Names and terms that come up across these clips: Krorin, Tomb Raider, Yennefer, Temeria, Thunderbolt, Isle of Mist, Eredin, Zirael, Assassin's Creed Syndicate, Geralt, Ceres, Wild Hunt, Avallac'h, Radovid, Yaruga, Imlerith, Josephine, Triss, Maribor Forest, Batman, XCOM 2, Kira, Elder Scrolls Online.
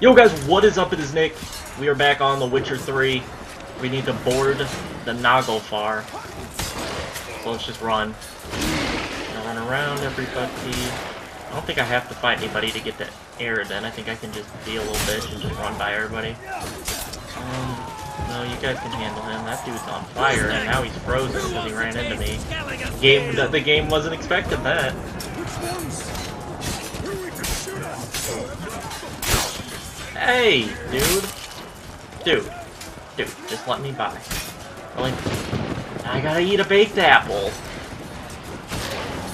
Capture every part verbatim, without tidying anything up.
Yo guys, what is up? It is Nick. We are back on the Witcher three. We need to board the Naglfar. So let's just run. I run around everybody. I don't think I have to fight anybody to get to Eredin. I think I can just be a little bitch and just run by everybody. Um, no, you guys can handle him. That dude's on fire, and now he's frozen because he ran into me. Game, the, the game wasn't expecting that. Hey, dude. Dude. Dude, just let me by. Really? I gotta eat a baked apple.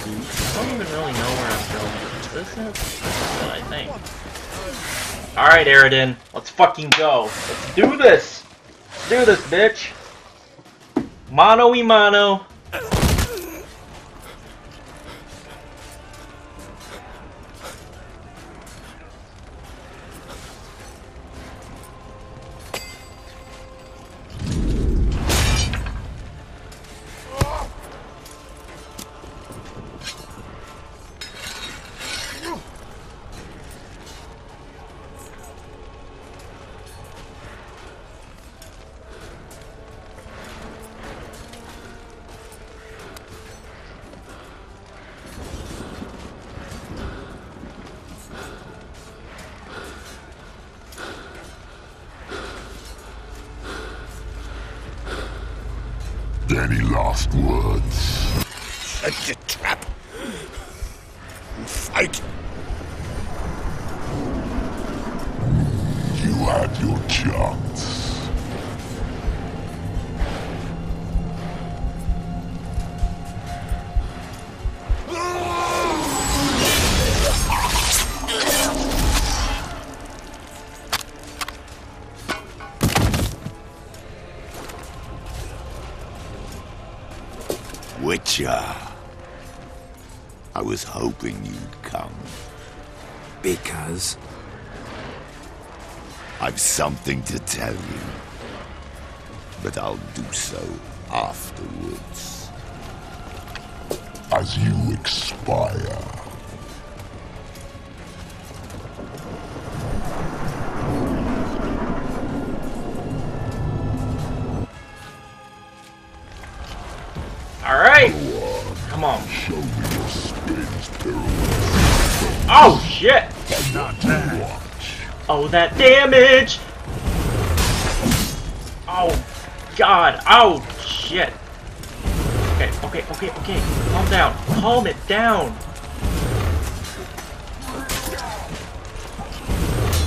I don't even really know where I'm going. Is this it? This is what I think. Alright, Eredin. Let's fucking go. Let's do this. Let's do this, bitch. Mano y mano. Any last words? Shut your trap! And fight! You had your chance. I was hoping you'd come. Because? I've something to tell you. But I'll do so afterwards. As you expire. All right. Come on. Show me your spins, pirouettes. Oh shit! Not that. Watch. Oh, that damage! Oh god! Oh shit! Okay, okay, okay, okay. Calm down. Calm it down.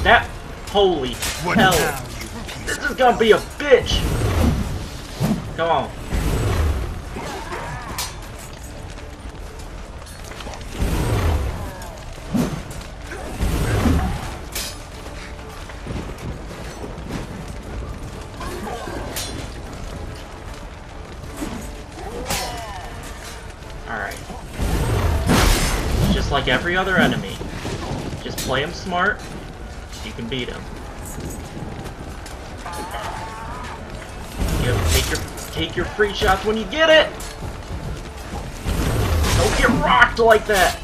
That holy what hell! This is gonna be a bitch. Come on. Like every other enemy. Just play him smart, you can beat him. You know, take your take your free shots when you get it! Don't get rocked like that!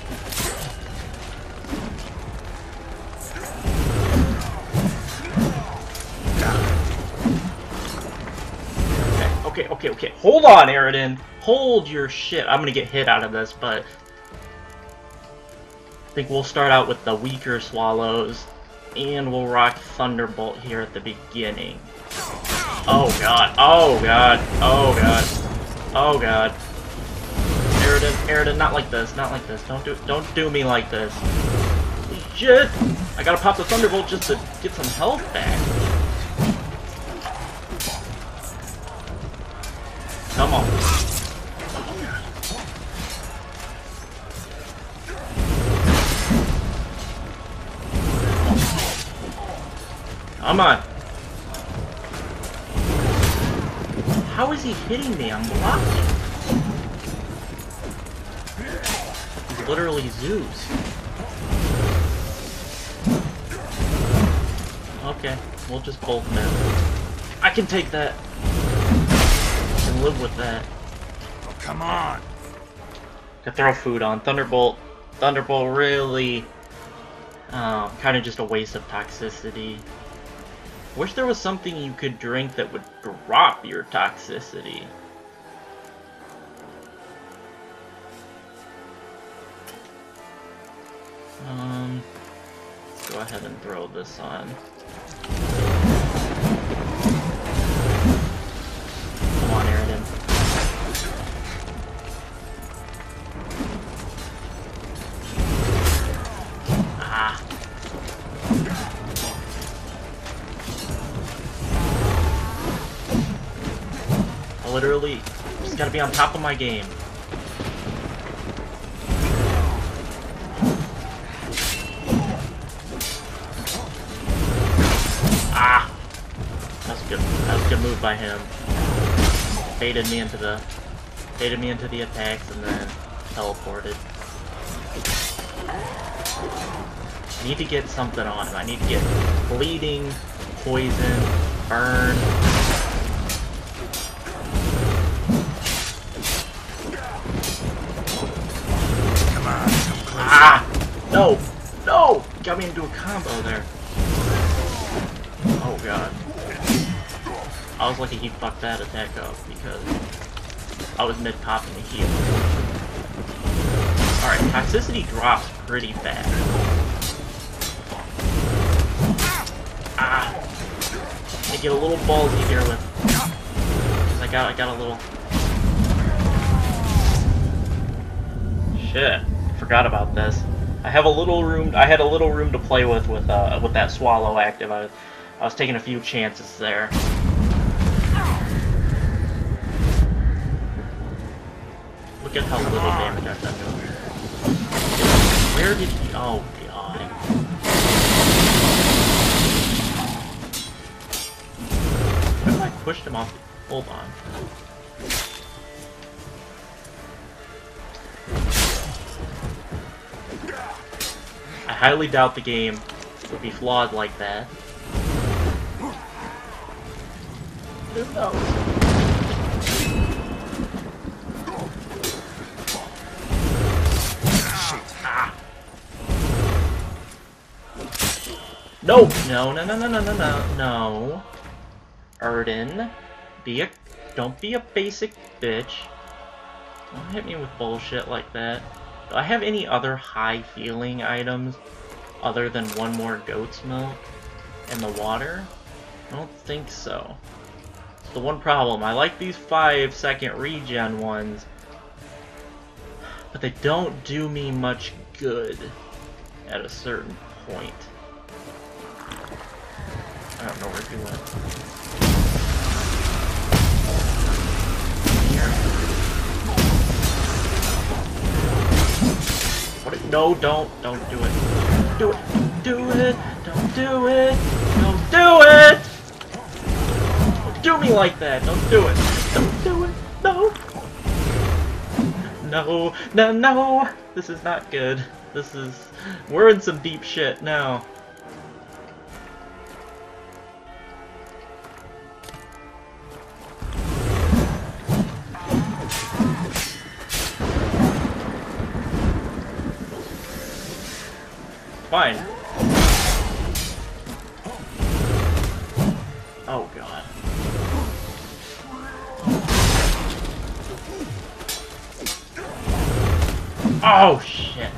Okay, okay, okay, okay. Hold on, Eredin! Hold your shit. I'm gonna get hit out of this, but I think we'll start out with the weaker swallows, and we'll rock Thunderbolt here at the beginning. Oh god, oh god, oh god, oh god. Eredin, Eredin, not like this, not like this. Don't do don't do me like this. Shit! I gotta pop the Thunderbolt just to get some health back. Come on. Come on. How is he hitting me? I'm blocking. Literally Zeus. Okay, we'll just bolt now. I can take that. I can live with that. Oh, come on. I can throw food on. Thunderbolt. Thunderbolt really Uh, kind of just a waste of toxicity. Wish there was something you could drink that would drop your toxicity. Um, let's go ahead and throw this on. Come on, Eredin. Ah. I literally just gotta be on top of my game. Moved by him, baited me into the, baited me into the attacks, and then teleported. I need to get something on him. I need to get bleeding, poison, burn. Come on, come closer. Ah! No, no! Got me into a combo there. Oh god. I was lucky he fucked that attack up because I was mid pop and he healed. Alright, toxicity drops pretty bad. Ah! I get a little ballsy here with. Cause I got I got a little. Shit, forgot about this. I have a little room. I had a little room to play with with uh with that swallow active. I was I was taking a few chances there. Look at how little damage I've done to him. Where did he? Oh god. What if I pushed him off? Hold on. I highly doubt the game would be flawed like that. Who knows? No! No, no, no, no, no, no, no, no. Eredin, be a, don't be a basic bitch. Don't hit me with bullshit like that. Do I have any other high healing items other than one more goat's milk and the water? I don't think so. It's the one problem. I like these five second regen ones, but they don't do me much good at a certain point. I don't know where he went. What if, no, don't, don't do it. Do it, do it, don't do it, don't do it! Don't do me like that, don't do it, don't do it, no! No, no, no! This is not good. This is, we're in some deep shit now. Fine. Oh god. Oh shit.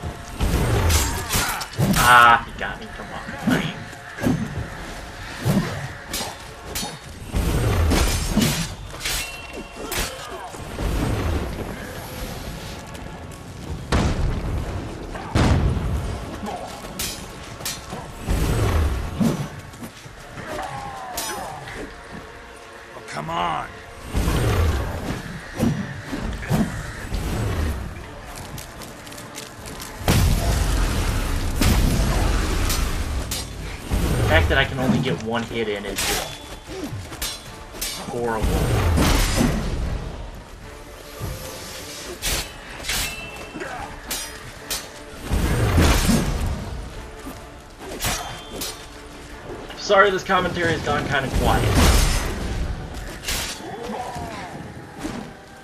Ah, he got me from that I can only get one hit in is horrible. I'm sorry this commentary has gone kind of quiet.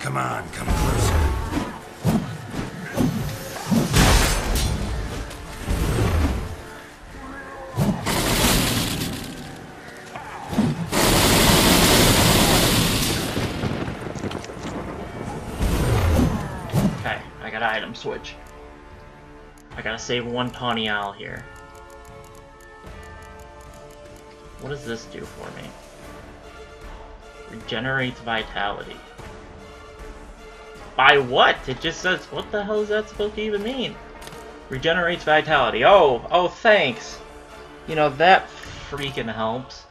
Come on, come closer. them switch. I gotta save one Pawnee Owl here. What does this do for me? Regenerates vitality. By what? It just says, what the hell is that supposed to even mean? Regenerates vitality. Oh, oh, thanks. You know, that freaking helps.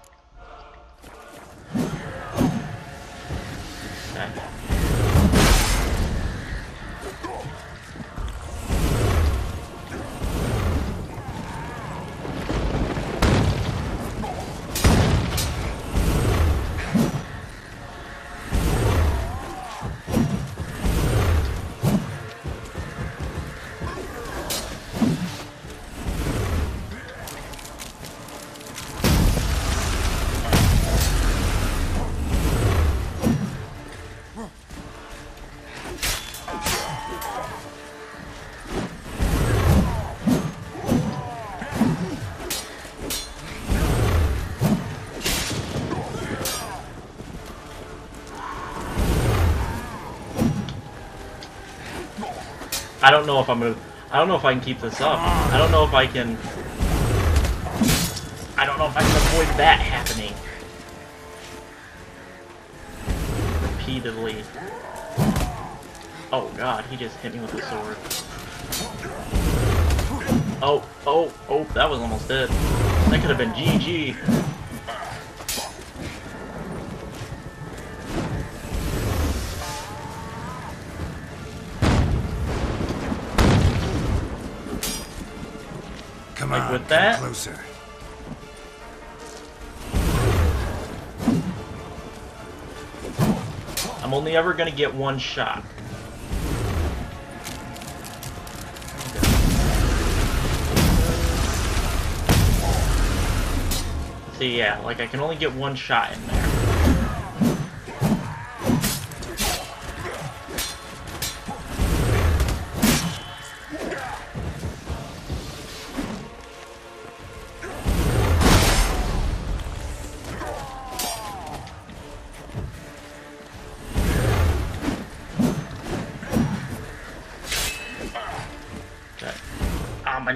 I don't know if I'm gonna. I don't know if I can keep this up. I don't know if I can. I don't know if I can avoid that happening repeatedly. Oh God, he just hit me with a sword. Oh, oh, oh! That was almost it. That could have been G G. Like with that, come closer. I'm only ever gonna get one shot. So yeah, like I can only get one shot in there.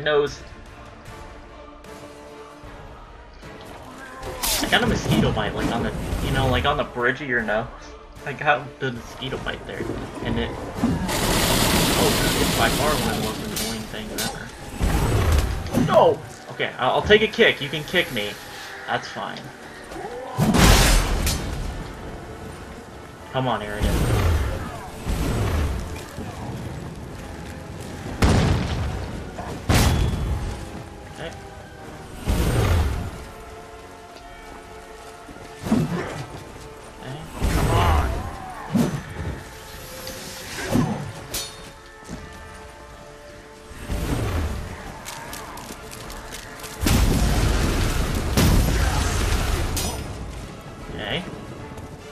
Nose. I got a mosquito bite, like on the, you know, like on the bridge of your nose. I got the mosquito bite there, and it. Oh, it's by far one of the most annoying things ever. No. Okay, I'll, I'll take a kick. You can kick me. That's fine. Come on, Eredin.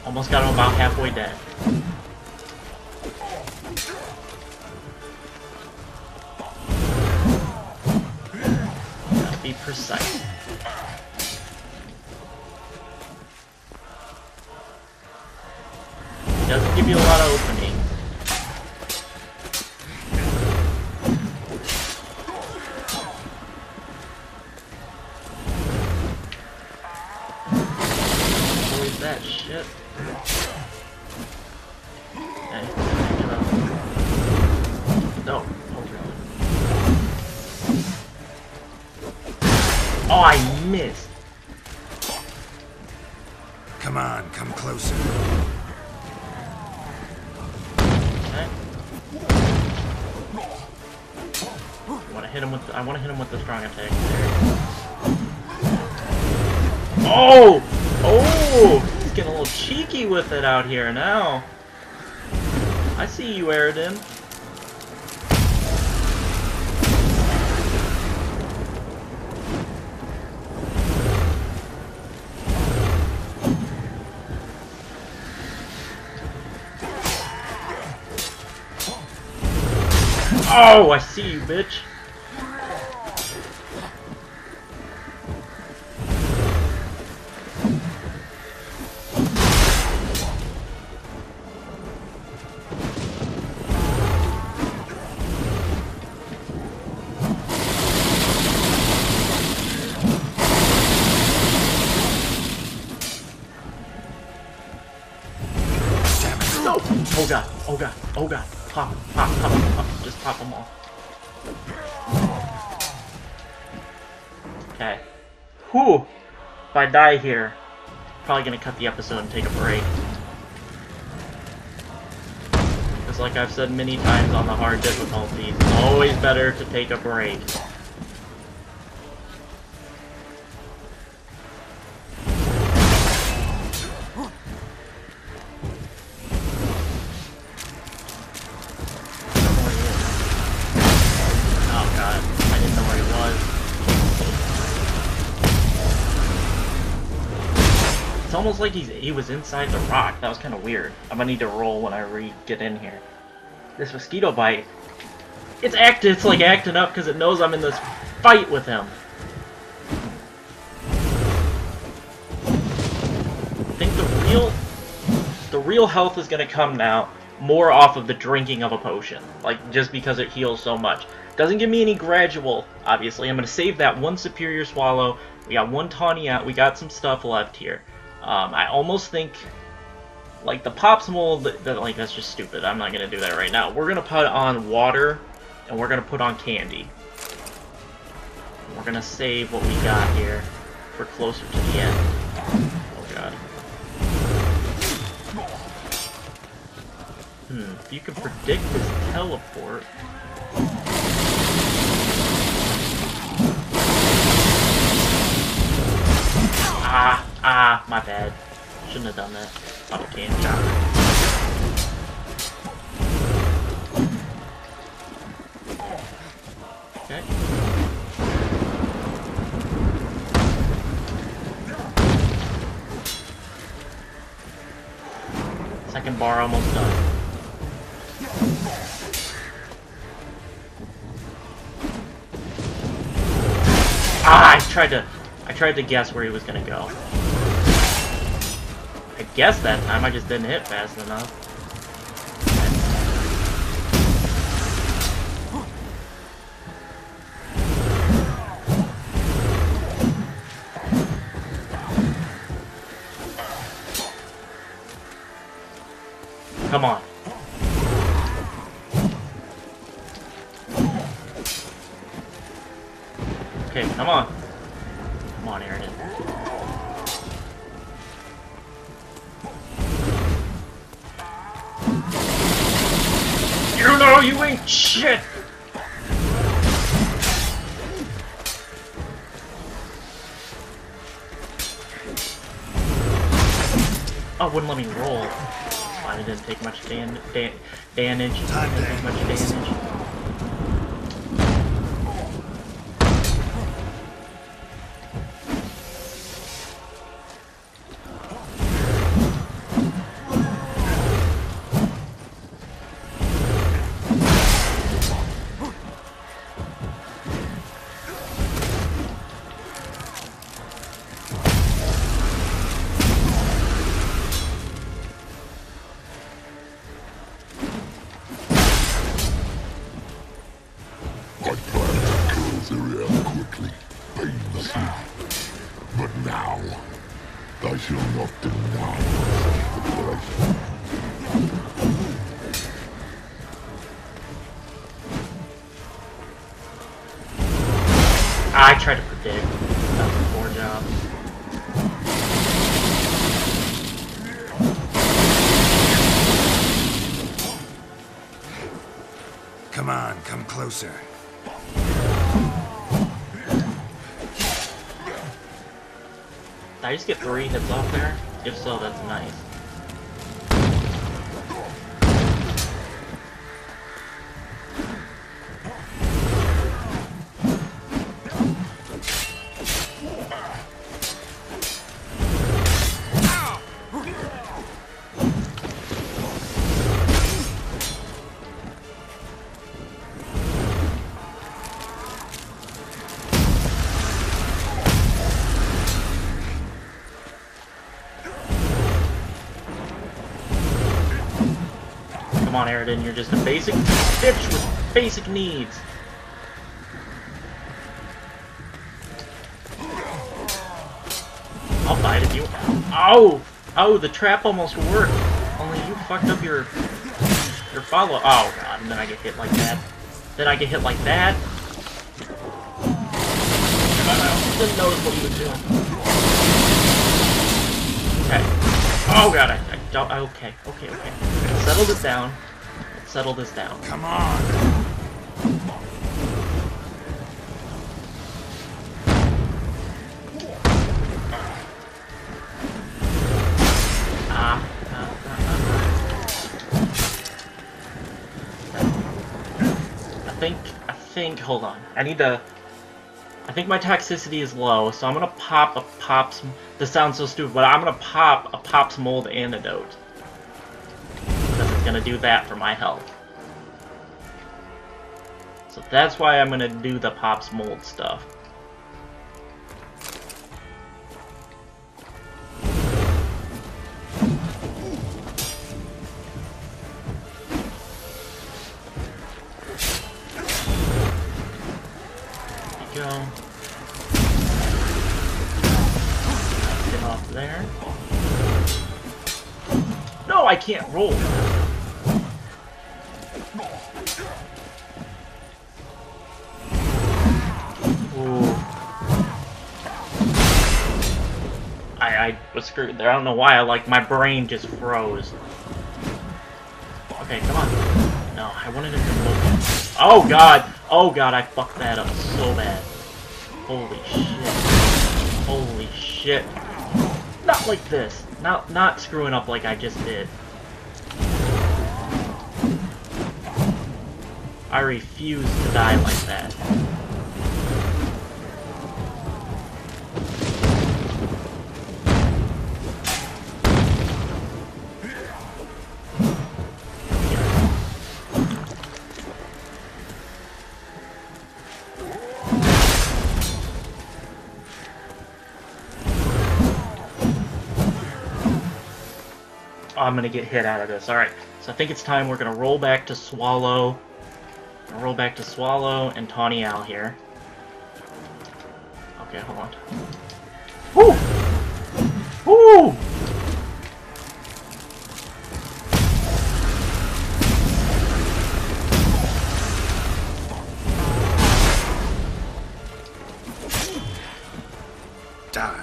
Almost got him about halfway dead. Gotta be precise. He doesn't give you a lot of opening. Avoid that shit. Oh, I missed. Come on, come closer. Okay. I want to hit him with. The, I want to hit him with the strong attack. There. Oh, oh! He's getting a little cheeky with it out here now. I see you, Eredin. Oh, I see you, bitch. Oh god, oh god, oh god. Pop, pop, pop, pop. Just pop them all. Okay. Whew. If I die here, probably gonna cut the episode and take a break. Because like I've said many times on the hard difficulties, it's always better to take a break. Almost like he's, he was inside the rock. That was kind of weird. I'm gonna need to roll when I re-get in here. This mosquito bite, it's act, it's like acting up because it knows I'm in this fight with him. I think the real, the real health is gonna come now more off of the drinking of a potion, like just because it heals so much. Doesn't give me any gradual, obviously. I'm gonna save that one superior swallow. We got one tawny out. We got some stuff left here. Um, I almost think, like, the Pops mold, that, like, that's just stupid. I'm not going to do that right now. We're going to put on water, and we're going to put on candy. And we're going to save what we got here for closer to the end. Oh, God. Hmm, if you can predict this teleport... Ah! Ah, my bad. Shouldn't have done that. Bottle candy. Okay. Second bar almost done. Ah, I tried to I tried to guess where he was gonna go. I guess that time I just didn't hit fast enough. Come on. Okay, come on. Come on, Eredin. You know you ain't shit! Oh, wouldn't let me roll. Why didn't it take much damage? Didn't take much damage. I tried to predict. That was a poor job. Come on, come closer. Did I just get three hits off there? If so, that's nice. Come on, Eredin, you're just a basic bitch with basic needs. I'll fight if you. Oh! Oh, the trap almost worked. Only you fucked up your You're follow- oh god, and then I get hit like that. Then I get hit like that. He didn't notice what he was doing. Okay. Oh god, I, I don't- I, okay, okay, okay. Let's settle this down. Let's settle this down. Come on! Ah. I think, I think, hold on, I need to, I think my toxicity is low, so I'm gonna pop a Pops, this sounds so stupid, but I'm gonna pop a Pops Mold Antidote, because it's gonna do that for my health. So that's why I'm gonna do the Pops Mold stuff. I can't roll. Ooh. I I was screwed there. I don't know why. I like my brain just froze. Okay, come on. No, I wanted it to roll. Oh god. Oh god. I fucked that up so bad. Holy shit. Holy shit. Not like this. Not not screwing up like I just did. I refuse to die like that. Oh, I'm gonna get hit out of this. Alright, so I think it's time we're gonna roll back to Swallow. Roll back to Swallow and Tawny Owl here. Okay, hold on. Woo! Woo! Die.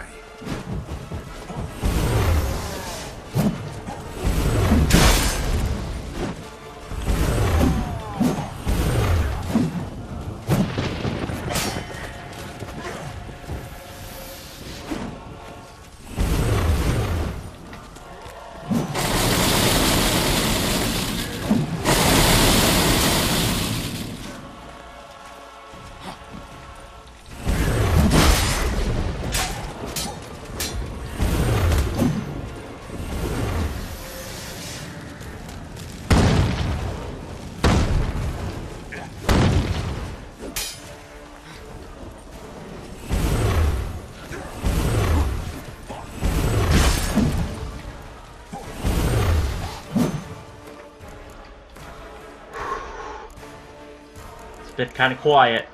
Bit kind of quiet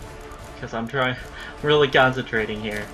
because I'm trying really concentrating here.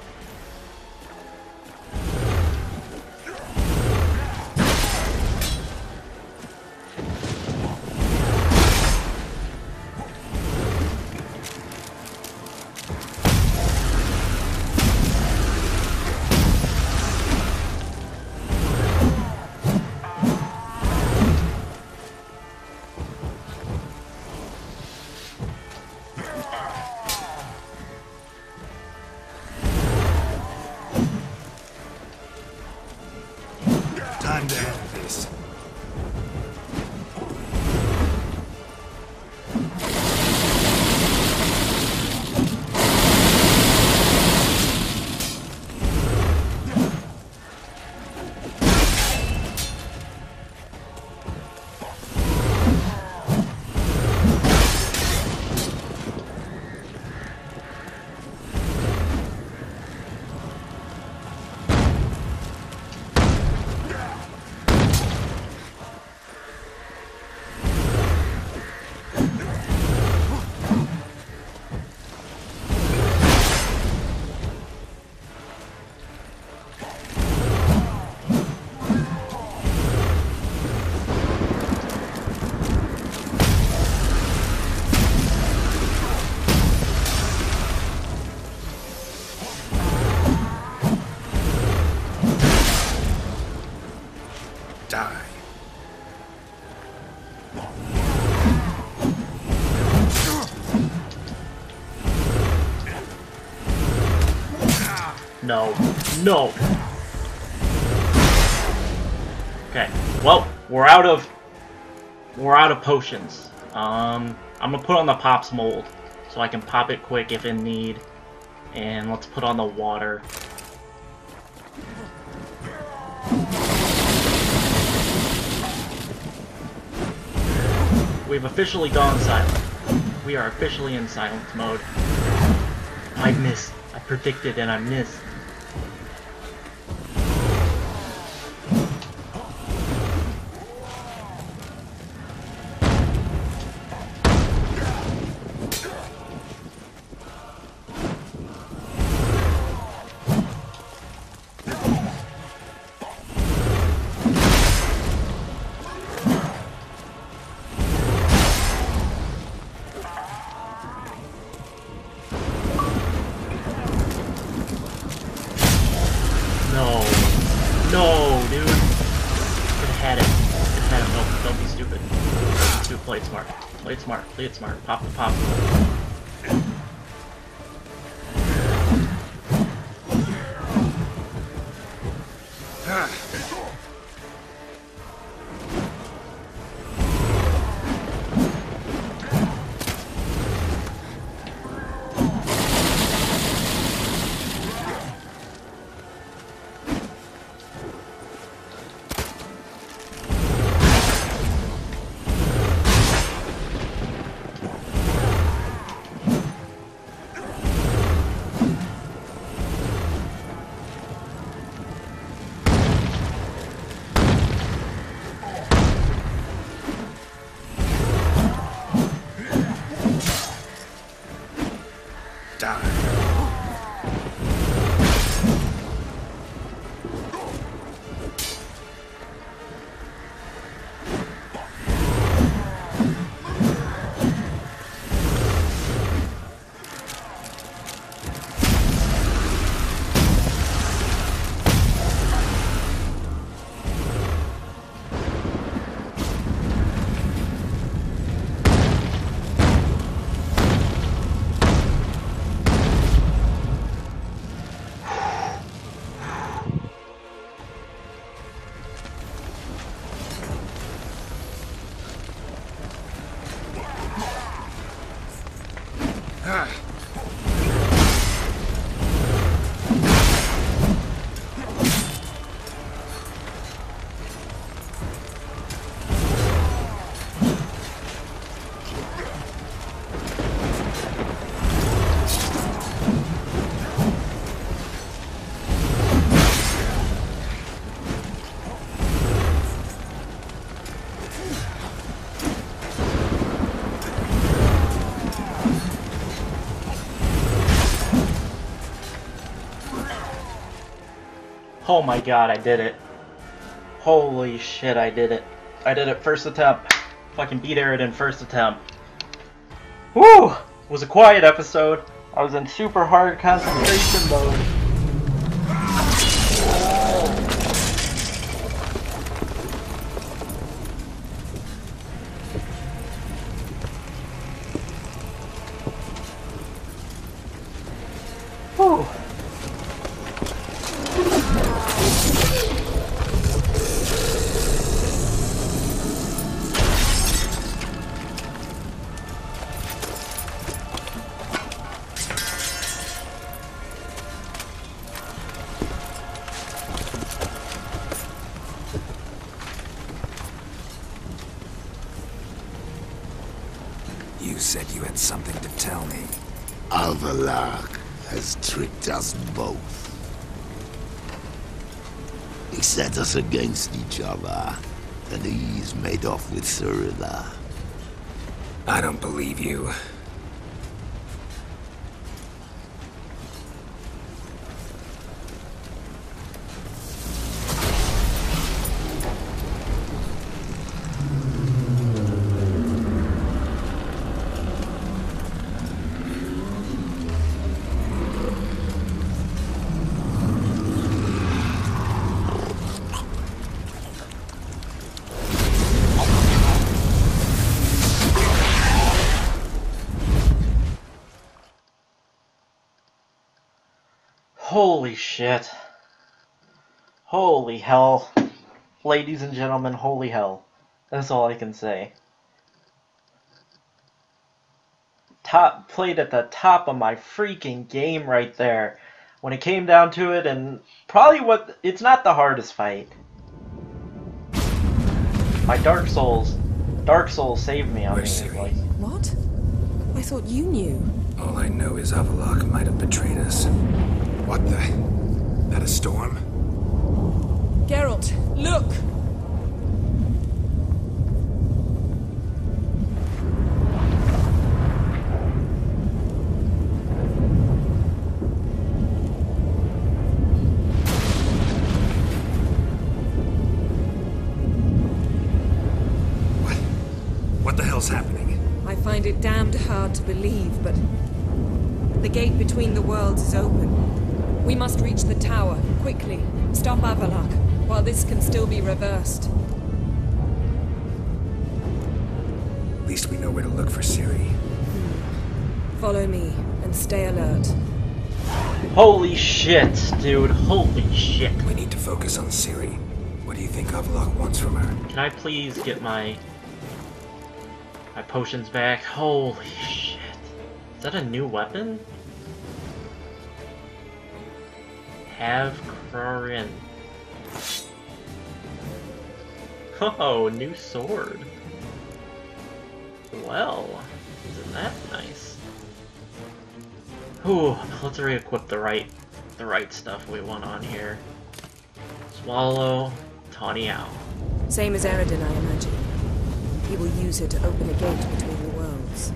no, no. Okay, well, we're out of we're out of potions. Um, I'm gonna put on the pops mold so I can pop it quick if in need, and let's put on the water. We've officially gone silent. We are officially in silence mode. I missed. I predicted and I missed. Play it smart. Pop the pop. Oh my god, I did it. Holy shit, I did it. I did it first attempt. Fucking beat Eredin first attempt. Woo! It was a quiet episode. I was in super hard concentration mode. Avallac'h has tricked us both. He set us against each other, and he's made off with Cirilla. I don't believe you. Holy shit. Holy hell. Ladies and gentlemen, holy hell. That's all I can say. Top, played at the top of my freaking game right there. When it came down to it, and probably what... It's not the hardest fight. My Dark Souls... Dark Souls saved me on these. Like... What? I thought you knew. All I know is Avallac'h might have betrayed us. What the... That a storm? Geralt, look! It's damned hard to believe, but the gate between the worlds is open. We must reach the tower, quickly. Stop Avallac'h, while this can still be reversed. At least we know where to look for Ciri. Follow me, and stay alert. Holy shit, dude, holy shit. We need to focus on Ciri. What do you think Avallac'h wants from her? Can I please get my... my potion's back. Holy shit. Is that a new weapon? Have Krorin. Oh, new sword. Well, isn't that nice? Ooh, let's re-equip the right the right stuff we want on here. Swallow, Tawny Owl. Same as Eredin, I imagine. He will use her to open a gate between the worlds.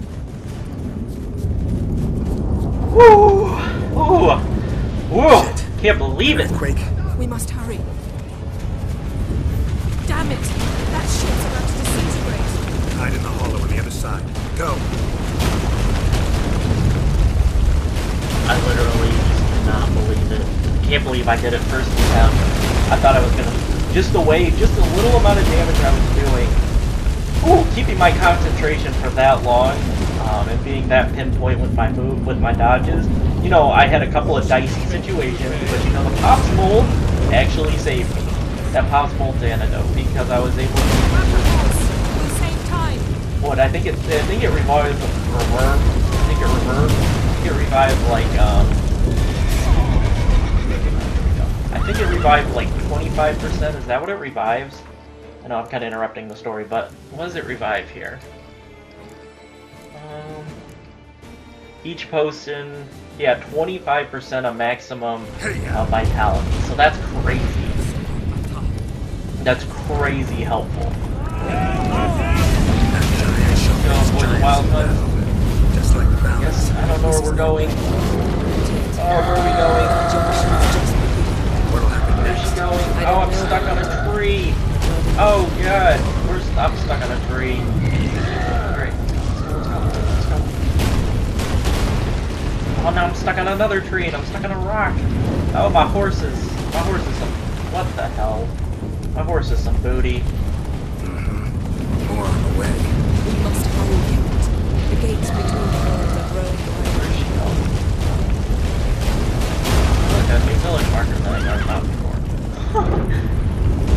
Woo! Ooh! Whoa! Can't believe it! Quick! We must hurry. Damn it! That ship's about to disintegrate. Hide in the hollow on the other side. Go! I literally just did not believe it. I can't believe I did it first attempt. I thought I was gonna just the way, just the little amount of damage I was doing. Ooh, keeping my concentration for that long, um, and being that pinpoint with my move, with my dodges. You know, I had a couple of dicey situations, but you know, the Pop's Mold actually saved me. That Pop's Mold's antidote, because I was able to... What, I think it, I think it revives, reverb, I think it reverb, I think it revives like, um... I think it revives like twenty-five percent, is that what it revives? I know I'm kind of interrupting the story, but what does it revive here? Um, each potion, yeah, twenty-five percent of maximum uh, vitality. So that's crazy. That's crazy helpful. Go for the Wild Hunt. Just like the balance. I don't know where we're going. Oh, where are we going? Where's she going? Oh, I'm stuck on a tree. Oh god, we're st I'm stuck on a tree. Great. Let's go, let's go. Oh, now I'm stuck on another tree and I'm stuck on a rock. Oh, my horse is... my horse is some... what the hell? My horse is some booty. Mm-hmm. More on the way. We must hold it. The gates between the world and road. Where is she going? Look, that's a village marker that I got out before.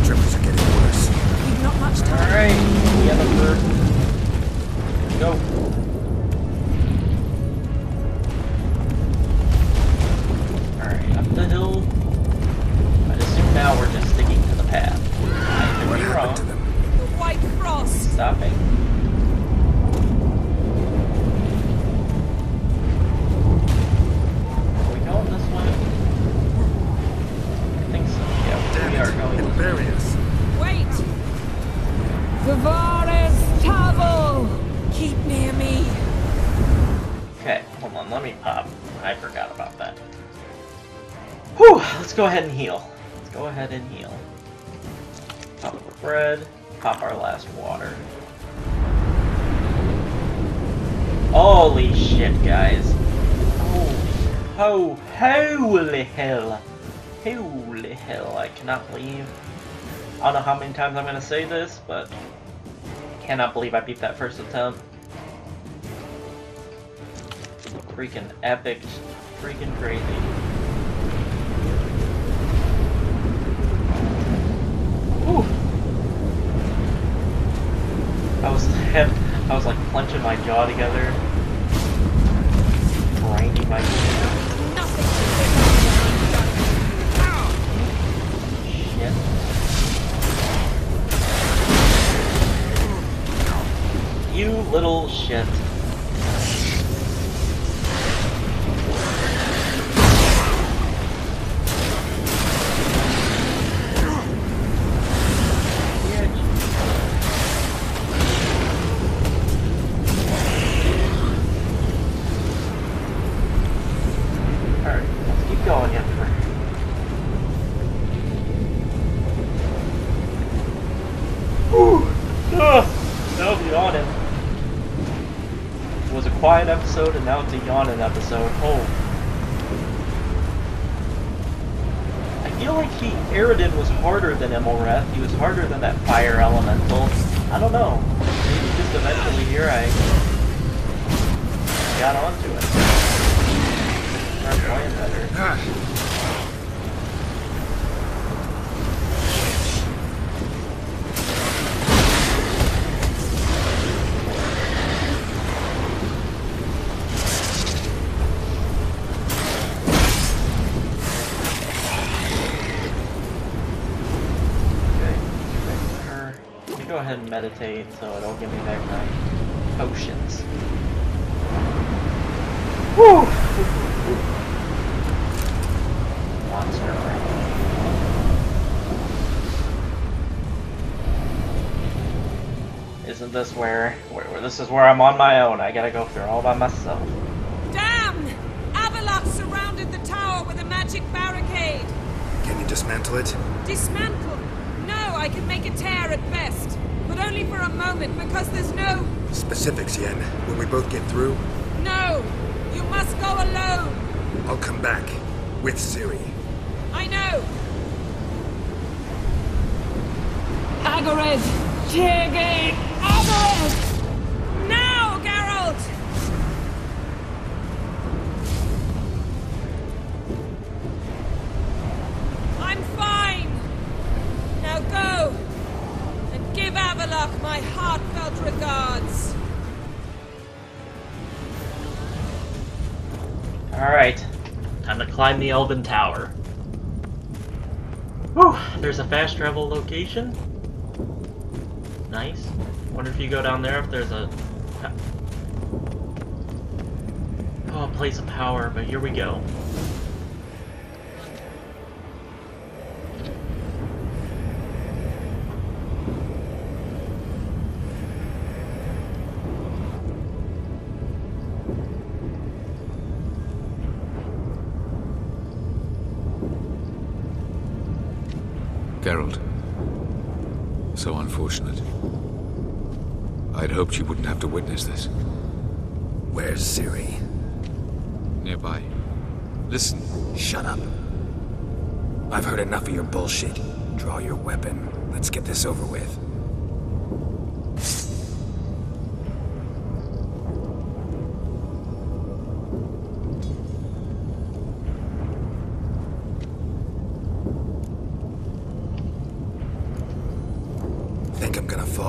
Trippers are getting worse. You've not much time. Alright, Yennefer. Go. Alright, up the hill. I'd assume now we're just sticking to the path. I could be wrong. To them? The White Cross! Stopping. Are we going this way? I think so, yeah. Damn we are going this way. Various. Wait! Vivaris Tavel! Keep near me! Okay, hold on, let me pop. I forgot about that. Whew! Let's go ahead and heal. Let's go ahead and heal. Pop our bread, pop our last water. Holy shit, guys! Holy, ho, holy hell! Holy hell, I cannot believe... I don't know how many times I'm gonna say this, but I cannot believe I beat that first attempt. Freaking epic, freaking crazy. and I was like clenching my jaw together, grinding my shit. You little shit. Episode, and now it's a yawning episode. Oh, I feel like he Eredin was harder than Imlerith. He was harder than that fire elemental. I don't know. Maybe just eventually here I got onto it. Started playing better. Go ahead and meditate so it'll give me back my potions. Woo! Monster brain. Isn't this where, where, where this is where I'm on my own? I gotta go through all by myself. Damn! Avallac'h surrounded the tower with a magic barricade. Can you dismantle it? Dismantle? No, I can make a tear at best. But only for a moment, because there's no... Specifics, Yen. Will we both get through? No! You must go alone! I'll come back. With Ciri. I know! Agared! Chege! Agared! Now, Geralt! I'm fine! Now go! Give Avallac'h my heartfelt regards. Alright. Time to climb the Elven Tower. Whew! There's a fast travel location. Nice. Wonder if you go down there if there's a... Oh, a place of power, but here we go. Geralt, so unfortunate. I'd hoped you wouldn't have to witness this. Where's Ciri? Nearby. Listen. Shut up. I've heard enough of your bullshit. Draw your weapon. Let's get this over with.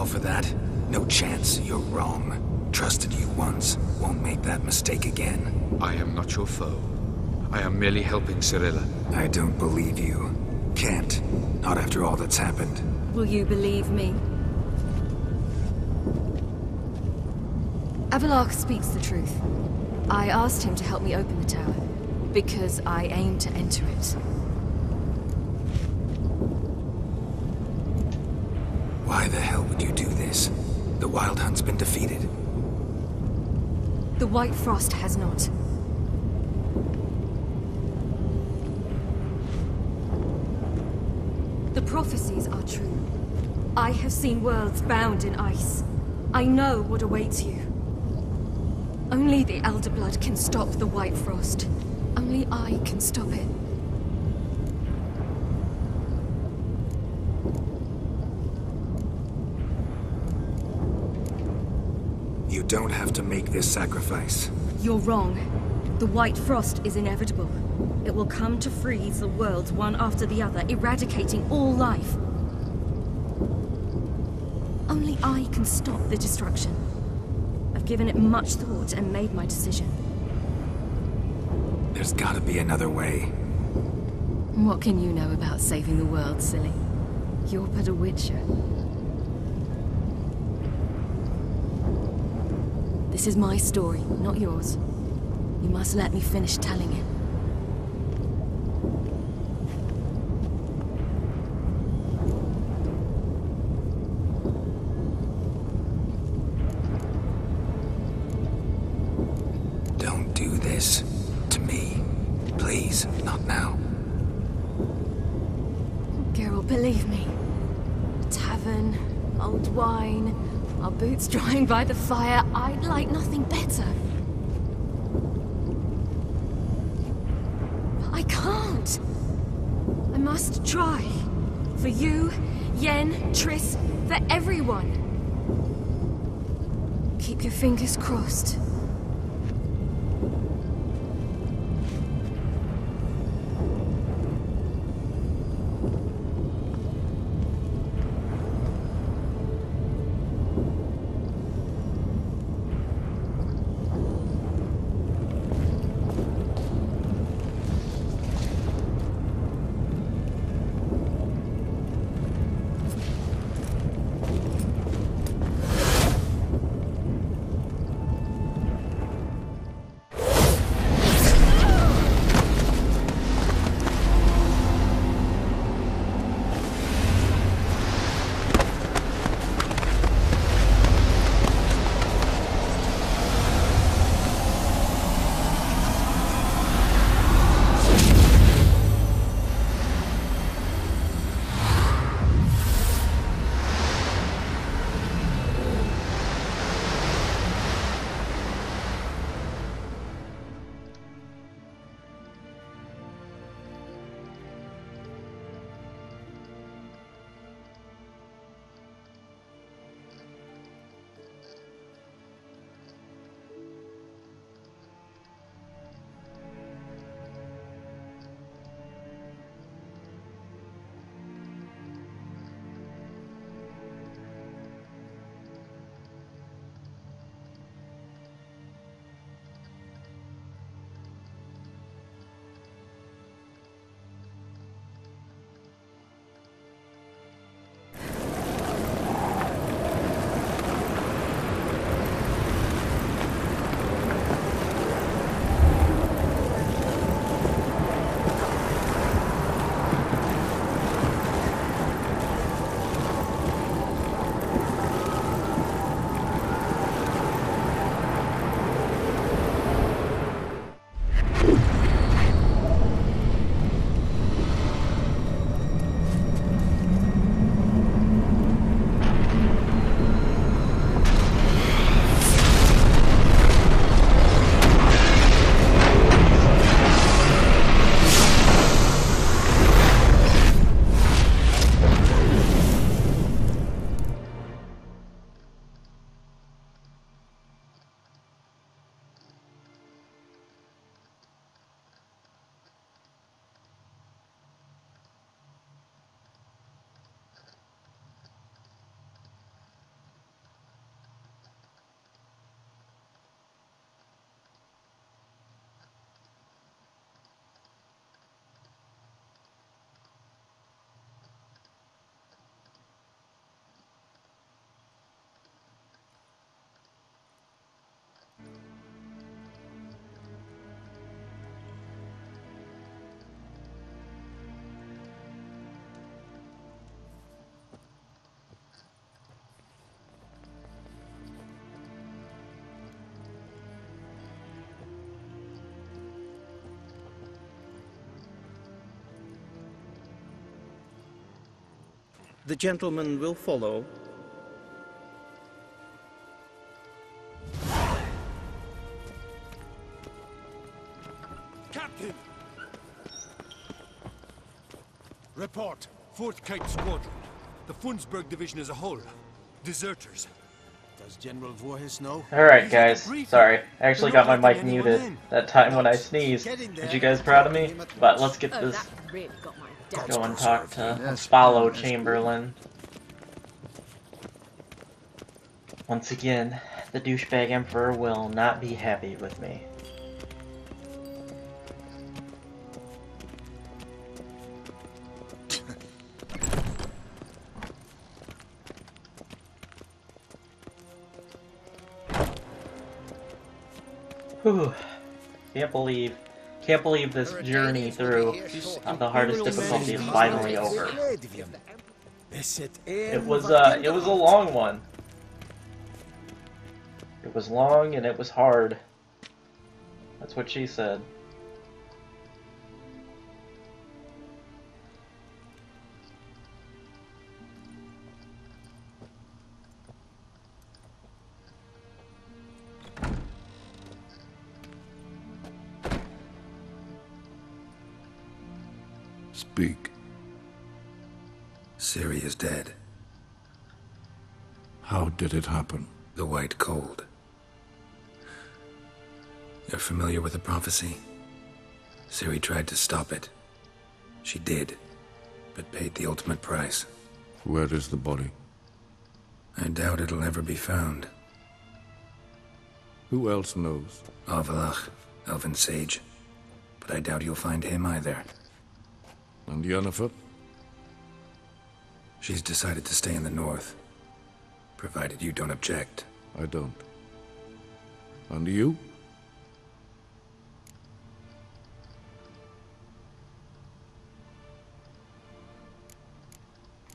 For that? No chance. You're wrong. Trusted you once. Won't make that mistake again. I am not your foe. I am merely helping Cirilla. I don't believe you. Can't. Not after all that's happened. Will you believe me? Avallac'h speaks the truth. I asked him to help me open the tower, because I aim to enter it. Why the hell would you do this? The Wild Hunt's been defeated. The White Frost has not. The prophecies are true. I have seen worlds bound in ice. I know what awaits you. Only the Elderblood can stop the White Frost. Only I can stop it. You don't have to make this sacrifice. You're wrong. The White Frost is inevitable. It will come to freeze the worlds one after the other, eradicating all life. Only I can stop the destruction. I've given it much thought and made my decision. There's gotta be another way. What can you know about saving the world, silly? You're but a Witcher. This is my story, not yours. You must let me finish telling it. Boots drying by the fire, I'd like nothing better. But I can't. I must try. For you, Yen, Triss, for everyone. Keep your fingers crossed. The gentleman will follow. Captain! Report, fourth Kite Squadron. The Fundsberg Division as a whole. Deserters. Does General Voorhis know? Alright guys, sorry. I actually got my mic muted that time when I sneezed. Aren't you guys proud of me? But let's get this... Go and talk to Follow Chamberlain. Once again, the douchebag emperor will not be happy with me. Whew. Can't believe, can't believe this journey through uh, the hardest difficulty is finally over. It was, uh, it was a long one. It was long and it was hard. That's what she said. Speak. Ciri is dead. How did it happen? The White Cold. You're familiar with the prophecy? Ciri tried to stop it. She did, but paid the ultimate price. Where is the body? I doubt it'll ever be found. Who else knows? Avallac'h, Elven Sage. But I doubt you'll find him either. And Yennefer? She's decided to stay in the north, provided you don't object. I don't. And you?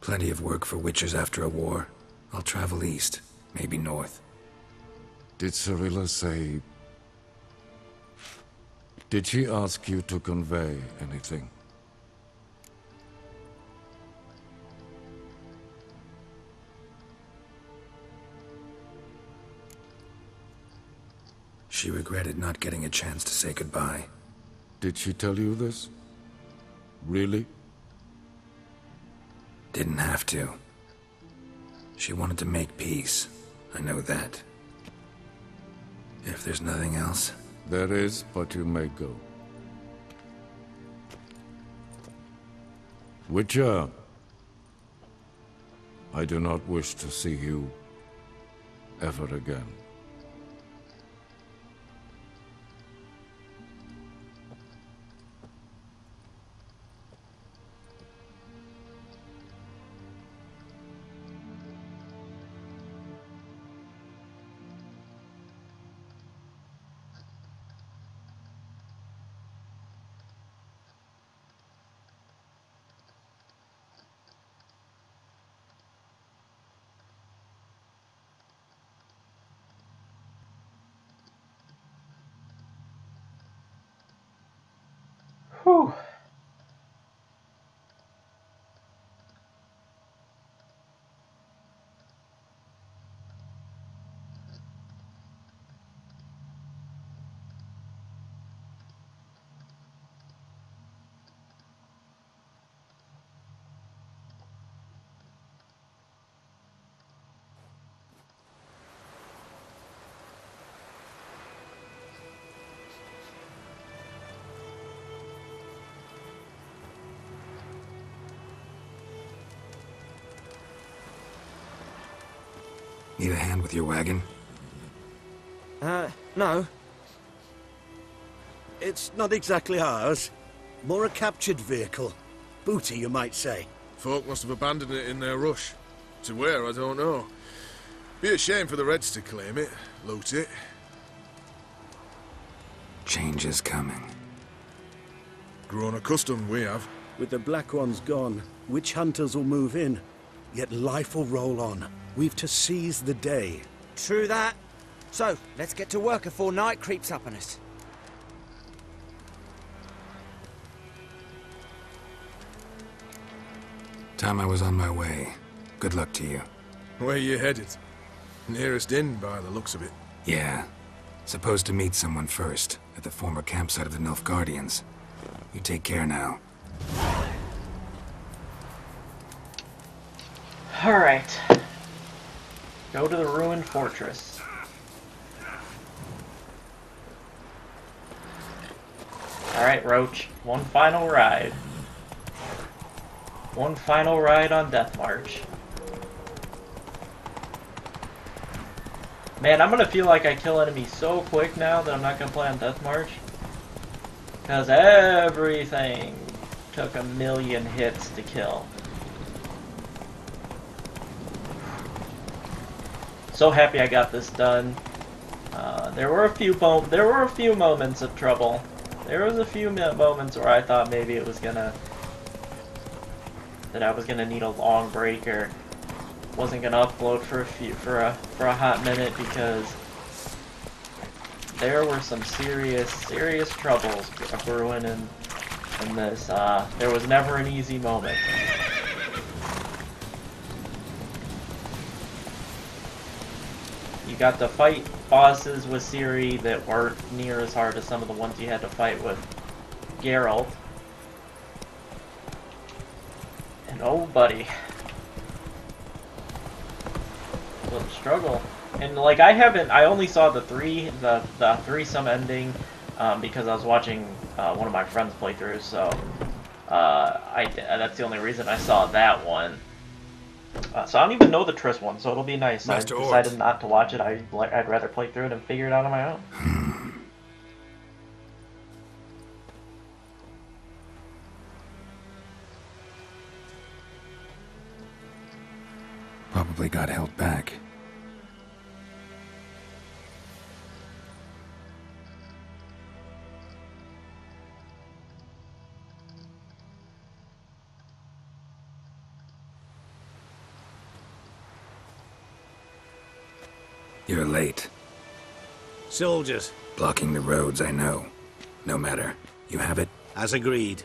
Plenty of work for witches after a war. I'll travel east, maybe north. Did Cirilla say... Did she ask you to convey anything? She regretted not getting a chance to say goodbye. Did she tell you this? Really? Didn't have to. She wanted to make peace. I know that. If there's nothing else... There is, but you may go. Witcher! I do not wish to see you... ever again. Whew. Need a hand with your wagon? Uh, no. It's not exactly ours. More a captured vehicle. Booty, you might say. Folk must have abandoned it in their rush. To where, I don't know. Be a shame for the Reds to claim it, loot it. Change is coming. Grown accustomed, we have. With the Black Ones gone, witch hunters will move in. Yet life will roll on. We've to seize the day. True that. So, let's get to work before night creeps up on us. Time I was on my way. Good luck to you. Where you headed? Nearest inn, by the looks of it. Yeah. Supposed to meet someone first, at the former campsite of the Nilfgaardians. You take care now. Alright. Go to the ruined fortress. Alright, Roach. One final ride. One final ride on Death March. Man, I'm gonna feel like I kill enemies so quick now that I'm not gonna play on Death March. Because everything took a million hits to kill. So happy I got this done. Uh, there were a few there were a few moments of trouble. There was a few moments where I thought maybe it was gonna that I was gonna need a long break or wasn't gonna upload for a few for a for a hot minute because. There were some serious, serious troubles brewing in, in this. Uh, there was never an easy moment. You got to fight bosses with Ciri that weren't near as hard as some of the ones you had to fight with Geralt. And oh, buddy. A little struggle. And like I haven't, I only saw the three, the the threesome ending, um, because I was watching uh, one of my friends play through. So uh, I that's the only reason I saw that one. Uh, so I don't even know the Triss one, so it'll be nice. Master I decided Ort. Not to watch it. I I'd rather play through it and figure it out on my own. Hmm. Probably got held back. You're late. Soldiers. Blocking the roads, I know. No matter. You have it? As agreed.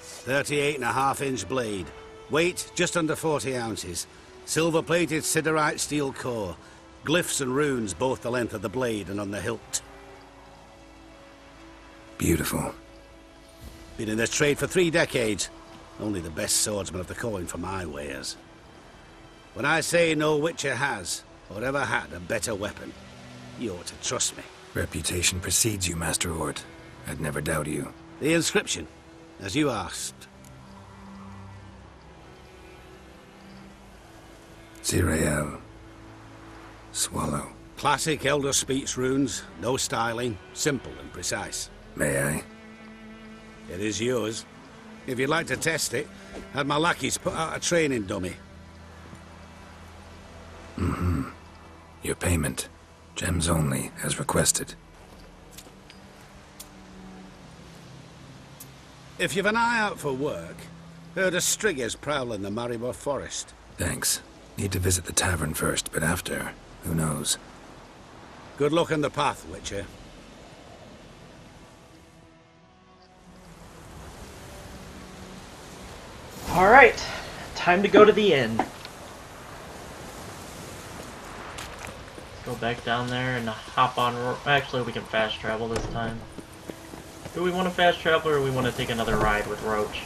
thirty-eight and a half inch blade. Weight, just under forty ounces. Silver-plated siderite steel core. Glyphs and runes both the length of the blade and on the hilt. Beautiful. Been in this trade for three decades. Only the best swordsman of the coin for my wares. When I say no Witcher has, or ever had a better weapon. You ought to trust me. Reputation precedes you, Master Ort. I'd never doubt you. The inscription, as you asked. Zirael. Swallow. Classic Elder Speech runes, no styling, simple and precise. May I? It is yours. If you'd like to test it, had my lackeys put out a training dummy. Mm-hmm. Your payment. Gems only, as requested. If you've an eye out for work, heard of striggers prowling the Maribor Forest. Thanks. Need to visit the tavern first, but after, who knows? Good luck on the path, Witcher. Alright, time to go to the inn. Go back down there and hop on. Actually, we can fast travel this time. Do we want to fast travel, or do we want to take another ride with Roach?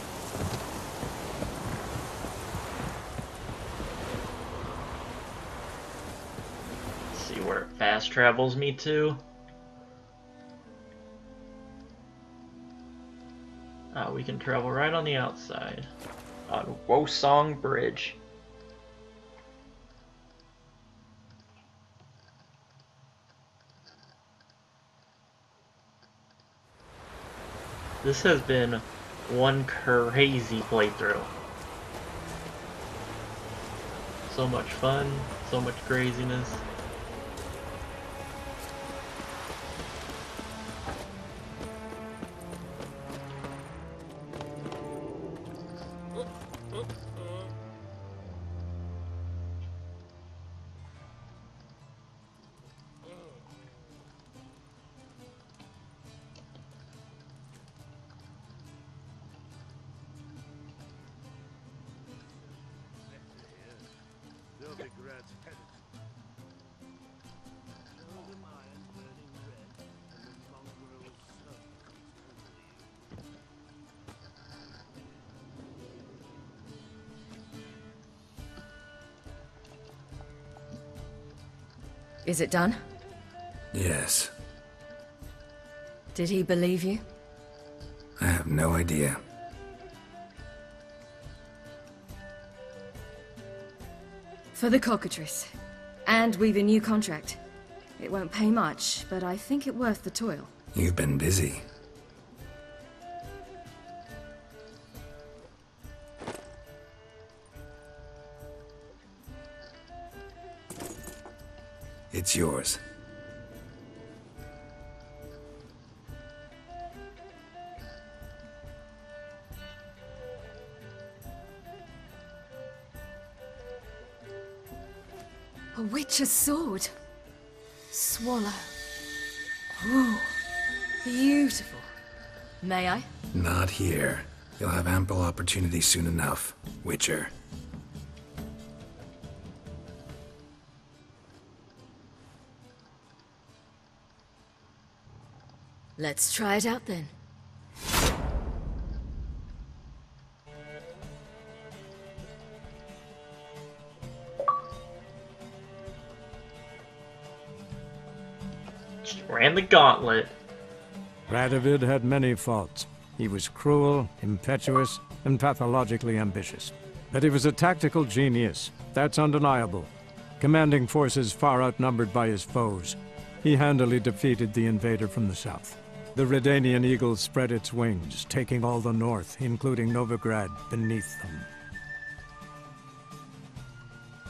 Let's see where it fast travels me to. Ah, we can travel right on the outside on WoSong Bridge. This has been one crazy playthrough. So much fun, so much craziness. Is it done? Yes. Did he believe you? I have no idea. For the cockatrice. And we've a new contract. It won't pay much, but I think it worth the toil. You've been busy. It's yours. A witch's sword. Swallow. Ooh, beautiful. May I? Not here. You'll have ample opportunity soon enough, Witcher. Let's try it out then. Ran the gauntlet. Radovid had many faults. He was cruel, impetuous, and pathologically ambitious. But he was a tactical genius. That's undeniable. Commanding forces far outnumbered by his foes, he handily defeated the invader from the south. The Redanian eagle spread its wings, taking all the north, including Novigrad, beneath them.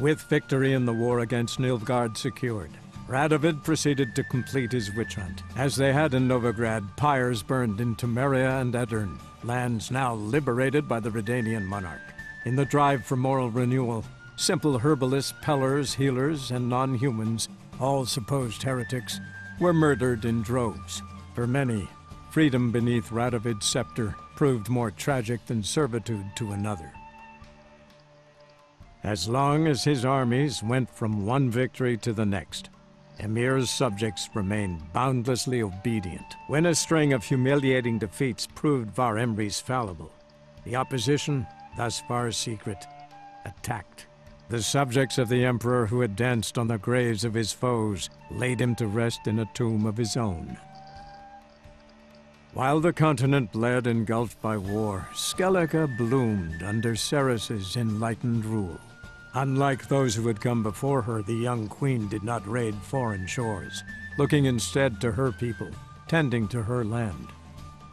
With victory in the war against Nilfgaard secured, Radovid proceeded to complete his witch hunt. As they had in Novigrad, pyres burned in Temeria and Edern, lands now liberated by the Redanian monarch. In the drive for moral renewal, simple herbalists, pellers, healers, and non-humans, all supposed heretics, were murdered in droves. For many, freedom beneath Radovid's scepter proved more tragic than servitude to another. As long as his armies went from one victory to the next, Emir's subjects remained boundlessly obedient. When a string of humiliating defeats proved Var Emry's fallible, the opposition, thus far secret, attacked. The subjects of the Emperor who had danced on the graves of his foes laid him to rest in a tomb of his own. While the continent bled engulfed by war, Skellige bloomed under Ceres' enlightened rule. Unlike those who had come before her, the young queen did not raid foreign shores, looking instead to her people, tending to her land.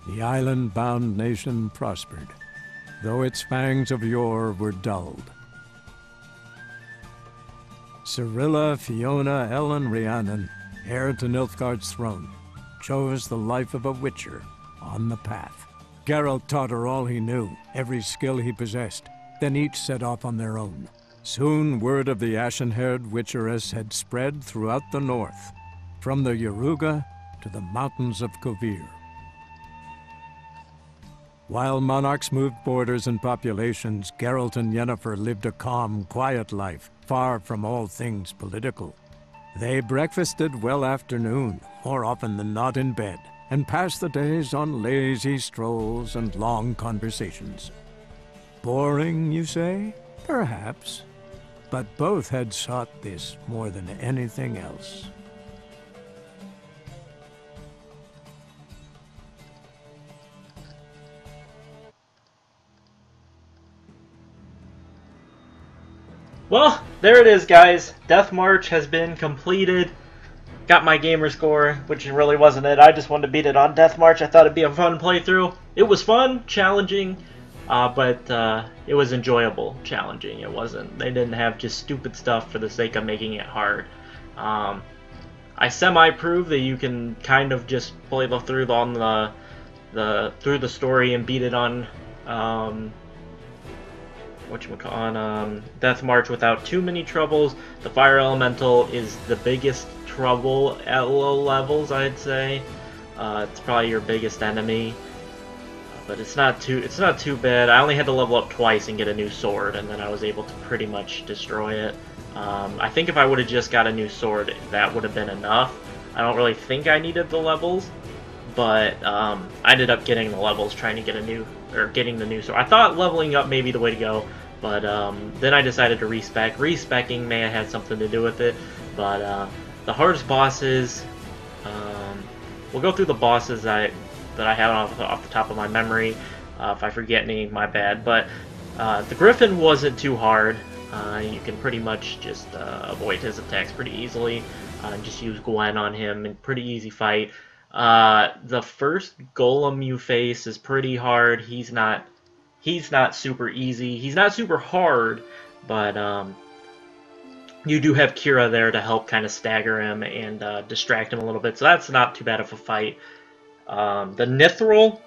The island-bound nation prospered, though its fangs of yore were dulled. Cirilla Fiona Ellen Rhiannon, heir to Nilfgaard's throne, chose the life of a witcher on the path. Geralt taught her all he knew, every skill he possessed, then each set off on their own. Soon, word of the ashen-haired witcheress had spread throughout the north, from the Yaruga to the mountains of Kovir. While monarchs moved borders and populations, Geralt and Yennefer lived a calm, quiet life, far from all things political. They breakfasted well after noon, more often than not in bed, and passed the days on lazy strolls and long conversations. Boring, you say? Perhaps. But both had sought this more than anything else. Well, there it is, guys. Death March has been completed. Got my gamer score, which really wasn't it. I just wanted to beat it on Death March. I thought it'd be a fun playthrough. It was fun, challenging. Uh, but uh, it was enjoyable, challenging. It wasn't. They didn't have just stupid stuff for the sake of making it hard. Um, I semi-proved that you can kind of just play the through on the the through the story and beat it on um, whatchamacallit, on um, Death March without too many troubles. The fire elemental is the biggest trouble at low levels, I'd say. Uh, it's probably your biggest enemy. But it's not too it's not too bad. I only had to level up twice and get a new sword, and then I was able to pretty much destroy it. Um, I think if I would have just got a new sword, that would have been enough. I don't really think I needed the levels, but um, I ended up getting the levels trying to get a new or getting the new sword. I thought leveling up may be the way to go, but um, then I decided to respec. Respecking may have had something to do with it, but uh, the hardest bosses. Um, we'll go through the bosses that. I, that I had off the, off the top of my memory. Uh, if I forget any, my bad. But uh, the Griffin wasn't too hard. Uh, you can pretty much just uh, avoid his attacks pretty easily. Uh, just use Gwen on him, and pretty easy fight. Uh, the first golem you face is pretty hard. He's not, he's not super easy. He's not super hard, but um, you do have Kira there to help kind of stagger him and uh, distract him a little bit. So that's not too bad of a fight. Um, the Nithril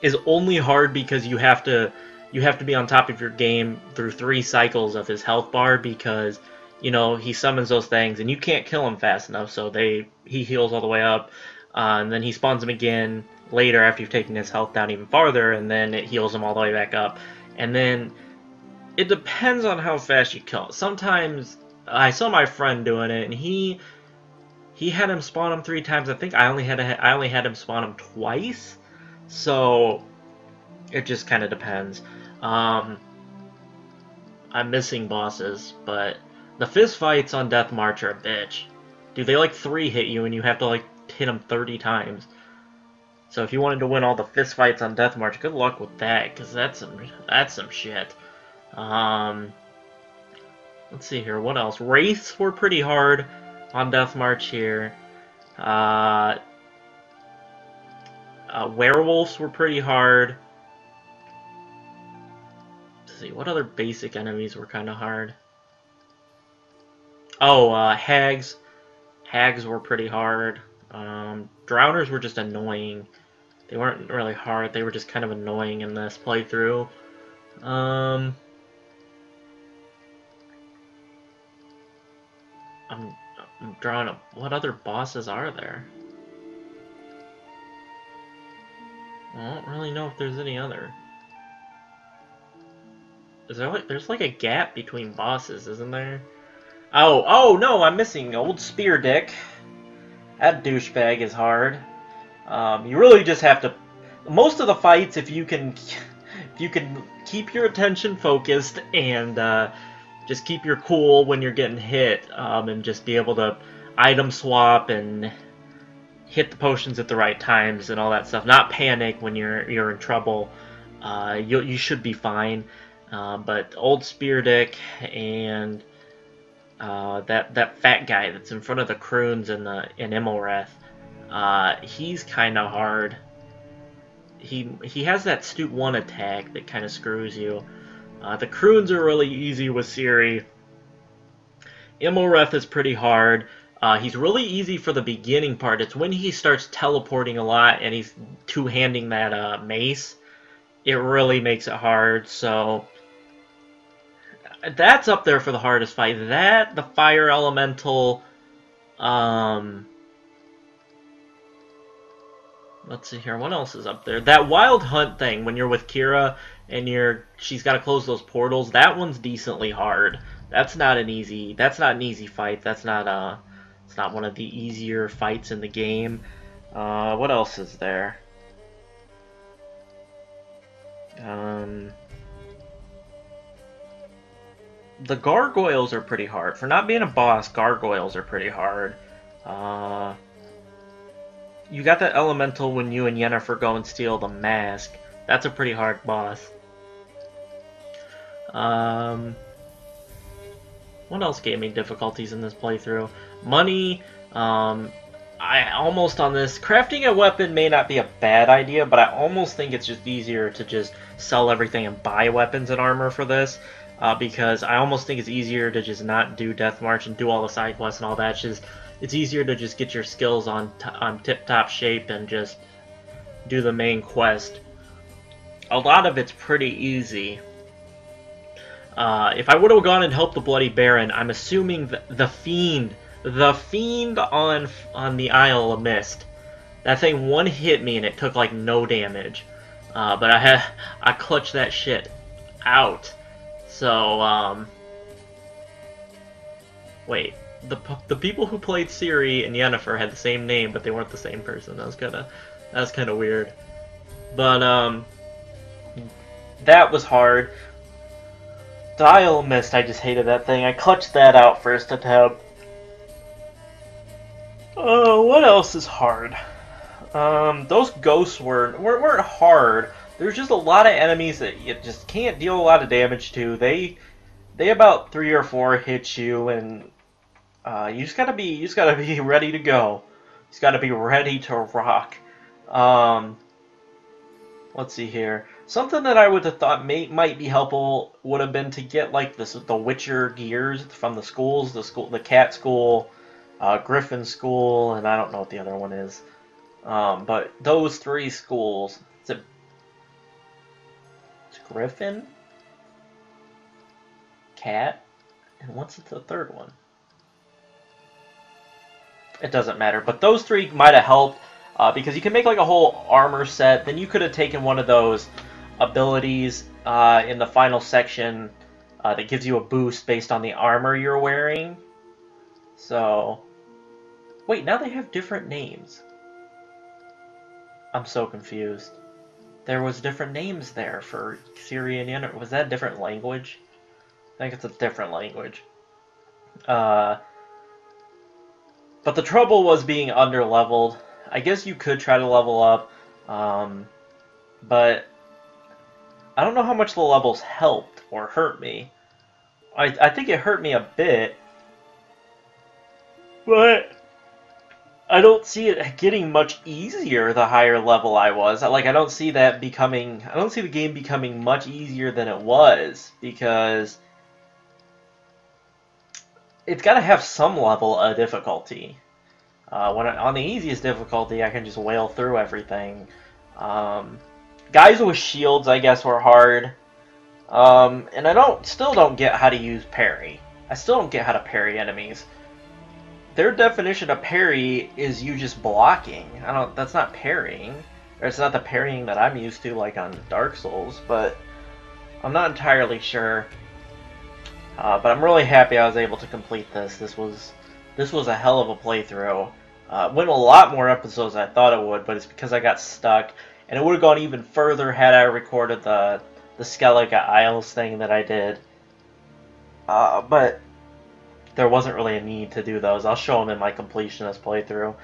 is only hard because you have to you have to be on top of your game through three cycles of his health bar, because you know he summons those things and you can't kill him fast enough, so they he heals all the way up, uh, and then he spawns him again later after you've taken his health down even farther, and then it heals him all the way back up. And then it depends on how fast you kill it. Sometimes I saw my friend doing it, and he he had him spawn him three times. I think I only had a, I only had him spawn him twice. So it just kind of depends. Um, I'm missing bosses, but the fist fights on Death March are a bitch. Dude, they like three hit you, and you have to like hit them thirty times. So if you wanted to win all the fist fights on Death March, good luck with that, because that's some that's some shit. Um, let's see here, what else? Wraiths were pretty hard on Death March here. Uh. Uh, werewolves were pretty hard. Let's see, what other basic enemies were kind of hard? Oh, uh, hags. Hags were pretty hard. Um, drowners were just annoying. They weren't really hard, they were just kind of annoying in this playthrough. Um, I'm, I'm drawing up. What other bosses are there? I don't really know if there's any other. Is there like, there's like a gap between bosses, isn't there? Oh, oh no, I'm missing Old Spear Dick. That douchebag is hard. Um, you really just have to. Most of the fights, if you can, if you can keep your attention focused and uh, just keep your cool when you're getting hit, um, and just be able to item swap and hit the potions at the right times and all that stuff. Not panic when you're you're in trouble. Uh, you you should be fine. Uh, but Old Spear Dick and uh, that that fat guy that's in front of the croons in the in Imlerith, uh, he's kind of hard. He he has that Stoop One attack that kind of screws you. Uh, the croons are really easy with Ciri. Imlerith is pretty hard. Uh, he's really easy for the beginning part. It's when he starts teleporting a lot and he's two-handing that uh, mace. It really makes it hard. So that's up there for the hardest fight. That, the fire elemental. Um, let's see here. What else is up there? That Wild Hunt thing when you're with Kira and you're she's got to close those portals. That one's decently hard. That's not an easy. That's not an easy fight. That's not a. Uh, It's not one of the easier fights in the game. Uh, what else is there? Um, the gargoyles are pretty hard. For not being a boss, gargoyles are pretty hard. Uh, you got that elemental when you and Yennefer go and steal the mask. That's a pretty hard boss. Um, what else gave me difficulties in this playthrough? Money, um, I almost on this, crafting a weapon may not be a bad idea, but I almost think it's just easier to just sell everything and buy weapons and armor for this, uh, because I almost think it's easier to just not do Death March and do all the side quests and all that. It's just, it's easier to just get your skills on, t on tip-top shape and just do the main quest. A lot of it's pretty easy. Uh, if I would have gone and helped the Bloody Baron, I'm assuming the, the Fiend... The Fiend on on the Isle of Mist. That thing one hit me and it took like no damage. Uh, but I had I clutched that shit out. So um, wait, the the people who played Ciri and Yennefer had the same name, but they weren't the same person. That was kind of that was kind of weird. But um, that was hard. The Isle of Mist, I just hated that thing. I clutched that out first attempt. Oh, what else is hard? Um, those ghosts were, were, weren't hard. There's just a lot of enemies that you just can't deal a lot of damage to. They they about three or four hit you, and Uh, you just gotta be, you just gotta be ready to go. You just gotta be ready to rock. Um, let's see here. Something that I would have thought may, might be helpful would have been to get like this, the Witcher gears from the schools, the school, the Cat School, uh, Griffin School, and I don't know what the other one is. Um, but those three schools. Is it? It's Griffin, Cat, and what's the third one? It doesn't matter, but those three might have helped, uh, because you can make like a whole armor set. Then you could have taken one of those abilities uh, in the final section uh, that gives you a boost based on the armor you're wearing. So, wait, now they have different names. I'm so confused. There was different names there for Syrian, and was that a different language? I think it's a different language. Uh... But the trouble was being under-leveled. I guess you could try to level up, um, but I don't know how much the levels helped or hurt me. I, I think it hurt me a bit, but I don't see it getting much easier the higher level I was. Like, I don't see that becoming, I don't see the game becoming much easier than it was, because it's got to have some level of difficulty. Uh, when I, on the easiest difficulty, I can just wail through everything. Um, guys with shields, I guess, were hard. Um, and I don't, still don't get how to use parry. I still don't get how to parry enemies. Their definition of parry is you just blocking. I don't. That's not parrying. Or it's not the parrying that I'm used to, like on Dark Souls. But I'm not entirely sure. Uh, but I'm really happy I was able to complete this. This was this was a hell of a playthrough. Uh, went a lot more episodes than I thought it would, but it's because I got stuck. And it would have gone even further had I recorded the, the Skellige Isles thing that I did. Uh, but there wasn't really a need to do those. I'll show them in my completionist playthrough.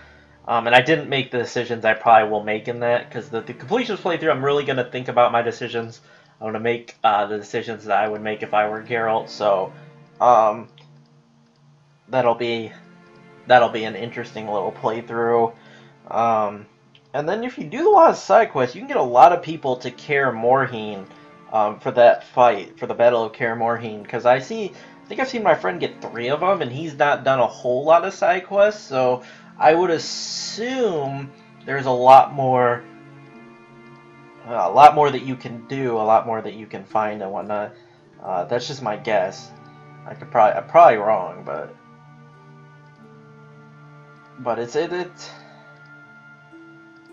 Um, and I didn't make the decisions I probably will make in that, because the, the completionist playthrough, I'm really going to think about my decisions. I'm going to make uh, the decisions that I would make if I were Geralt, so um, that'll be that'll be an interesting little playthrough. Um, and then if you do a lot of side quests, you can get a lot of people to Kaer Morhen um, for that fight, for the Battle of Kaer Morhen, because I see, I think I've seen my friend get three of them, and he's not done a whole lot of side quests, so I would assume there's a lot more. Uh, a lot more that you can do, a lot more that you can find and whatnot. Uh, that's just my guess. I could probably, I'm probably wrong, but but it's it, it.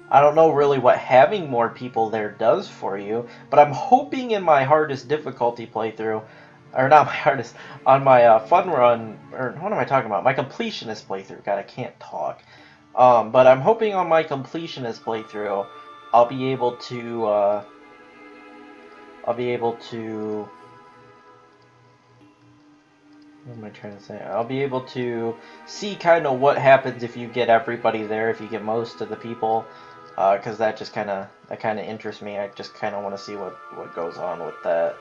I don't know really what having more people there does for you, but I'm hoping in my hardest difficulty playthrough, or not my hardest, on my uh, fun run, or what am I talking about? My completionist playthrough. God, I can't talk. Um, but I'm hoping on my completionist playthrough, I'll be able to, uh, I'll be able to, what am I trying to say? I'll be able to see kind of what happens if you get everybody there, if you get most of the people, uh, because that just kind of, that kind of interests me. I just kind of want to see what, what goes on with that.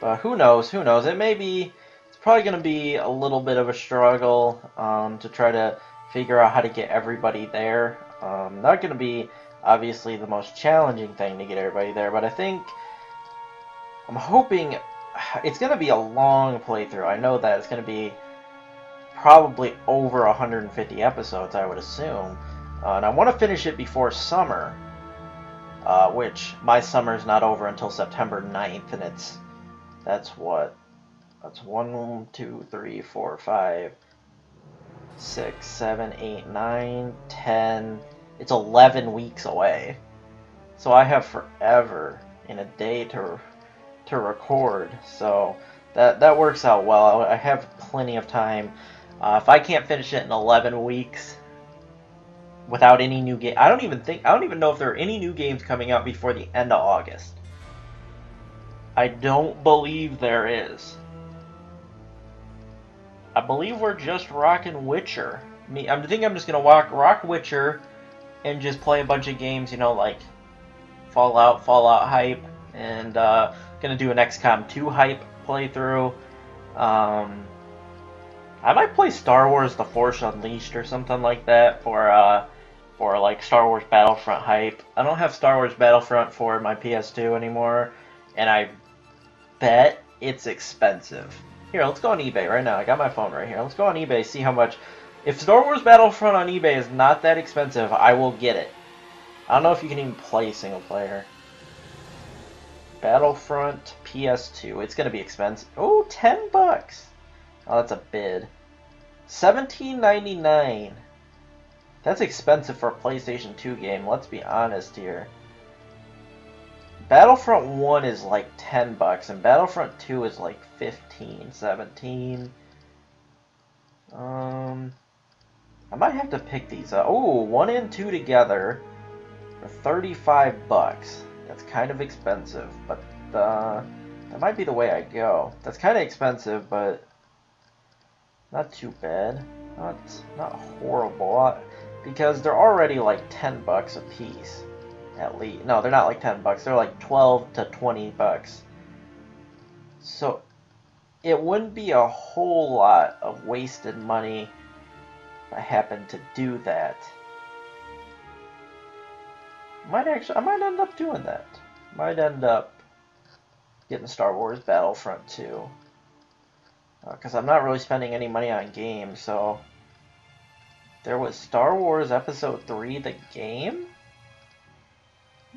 But who knows, who knows? It may be, it's probably going to be a little bit of a struggle, um, to try to figure out how to get everybody there. Um, not going to be, obviously, the most challenging thing to get everybody there, but I think, I'm hoping, it's going to be a long playthrough. I know that it's going to be probably over one hundred fifty episodes, I would assume. Uh, and I want to finish it before summer, uh, which my summer's not over until September ninth, and it's, that's what, that's one, two, three, four, five, six, seven, eight, nine, ten. It's eleven weeks away, so I have forever in a day to to record. So that that works out well. I have plenty of time. Uh, if I can't finish it in eleven weeks without any new game, I don't even think I don't even know if there are any new games coming out before the end of August. I don't believe there is. I believe we're just rocking Witcher. Me, I think I'm just gonna walk, rock Witcher, and just play a bunch of games, you know, like Fallout, Fallout hype, and uh, gonna do an X COM two hype playthrough. Um, I might play Star Wars The Force Unleashed or something like that for uh, for like Star Wars Battlefront hype. I don't have Star Wars Battlefront for my P S two anymore, and I bet it's expensive. Here, let's go on eBay right now. I got my phone right here. Let's go on eBay, see how much. If Star Wars Battlefront on eBay is not that expensive, I will get it. I don't know if you can even play single player. Battlefront P S two. It's gonna be expensive. Oh, ten bucks. Oh, that's a bid. seventeen ninety-nine. That's expensive for a PlayStation two game. Let's be honest here. Battlefront one is like ten bucks, and Battlefront two is like fifteen, seventeen. Um, I might have to pick these up. Oh, one and two together for thirty-five bucks. That's kind of expensive, but uh, that might be the way I go. That's kind of expensive, but not too bad. Not not horrible, because they're already like ten bucks a piece, at least. No, they're not like ten bucks. They're like twelve to twenty bucks. So it wouldn't be a whole lot of wasted money if I happened to do that. Might actually, I might end up doing that. Might end up getting Star Wars Battlefront two. Because uh, I'm not really spending any money on games, so... There was Star Wars Episode three, the game?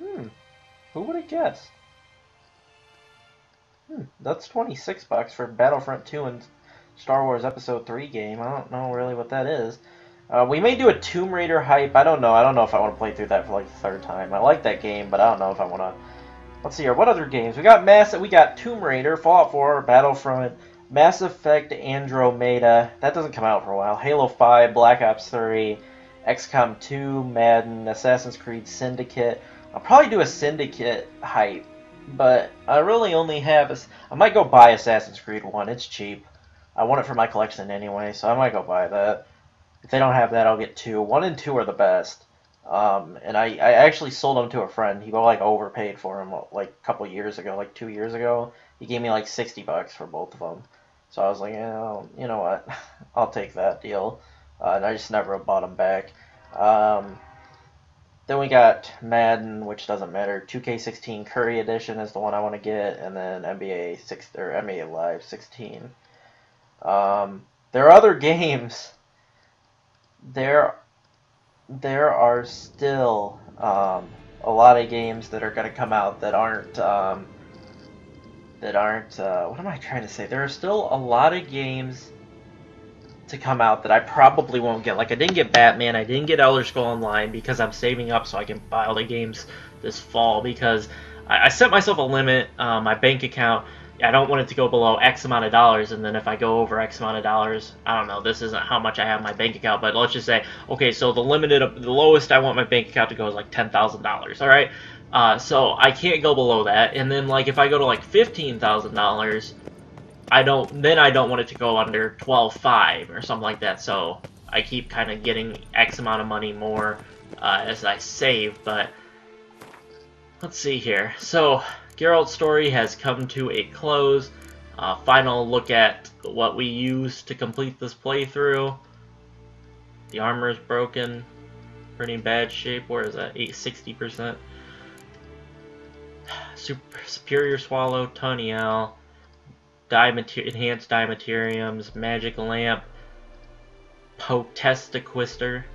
Hmm. Who would have guessed? Hmm, that's twenty-six bucks for Battlefront two and Star Wars Episode three game. I don't know really what that is. Uh, we may do a Tomb Raider hype. I don't know. I don't know if I want to play through that for like the third time. I like that game, but I don't know if I want to... Let's see here. What other games? We got Mass... We got Tomb Raider, Fallout four, Battlefront, Mass Effect Andromeda. That doesn't come out for a while. Halo five, Black Ops three, XCOM two, Madden, Assassin's Creed Syndicate. I'll probably do a Syndicate hype. But I really only have... A, I might go buy Assassin's Creed one. It's cheap. I want it for my collection anyway, so I might go buy that. If they don't have that, I'll get two. One and two are the best. Um, and I, I actually sold them to a friend. He like overpaid for them like a couple years ago, like two years ago. He gave me like sixty bucks for both of them. So I was like, oh, you know what? I'll take that deal. Uh, and I just never bought them back. Um... Then we got Madden, which doesn't matter. two K sixteen Curry Edition is the one I want to get, and then N B A six or N B A Live sixteen. Um, there are other games. There, there are still um, a lot of games that are going to come out that aren't um, that aren't. Uh, what am I trying to say? There are still a lot of games to come out that I probably won't get. Like, I didn't get Batman, I didn't get Elder Scrolls Online because I'm saving up so I can buy all the games this fall, because I, I set myself a limit on uh, my bank account. I don't want it to go below X amount of dollars, and then if I go over X amount of dollars, I don't know, this isn't how much I have in my bank account, but let's just say, okay, so the limited, the lowest I want my bank account to go is like ten thousand dollars, alright? Uh, so I can't go below that, and then like if I go to like fifteen thousand dollars, I don't, then I don't want it to go under twelve five or something like that, so I keep kind of getting X amount of money more uh, as I save. But let's see here. So Geralt's story has come to a close. Uh, final look at what we used to complete this playthrough. The armor is broken, pretty bad shape. Where is that? eight sixty percent. Super Superior Swallow, Toniel. Dye enhanced dimateriums, magic lamp, potestaquister,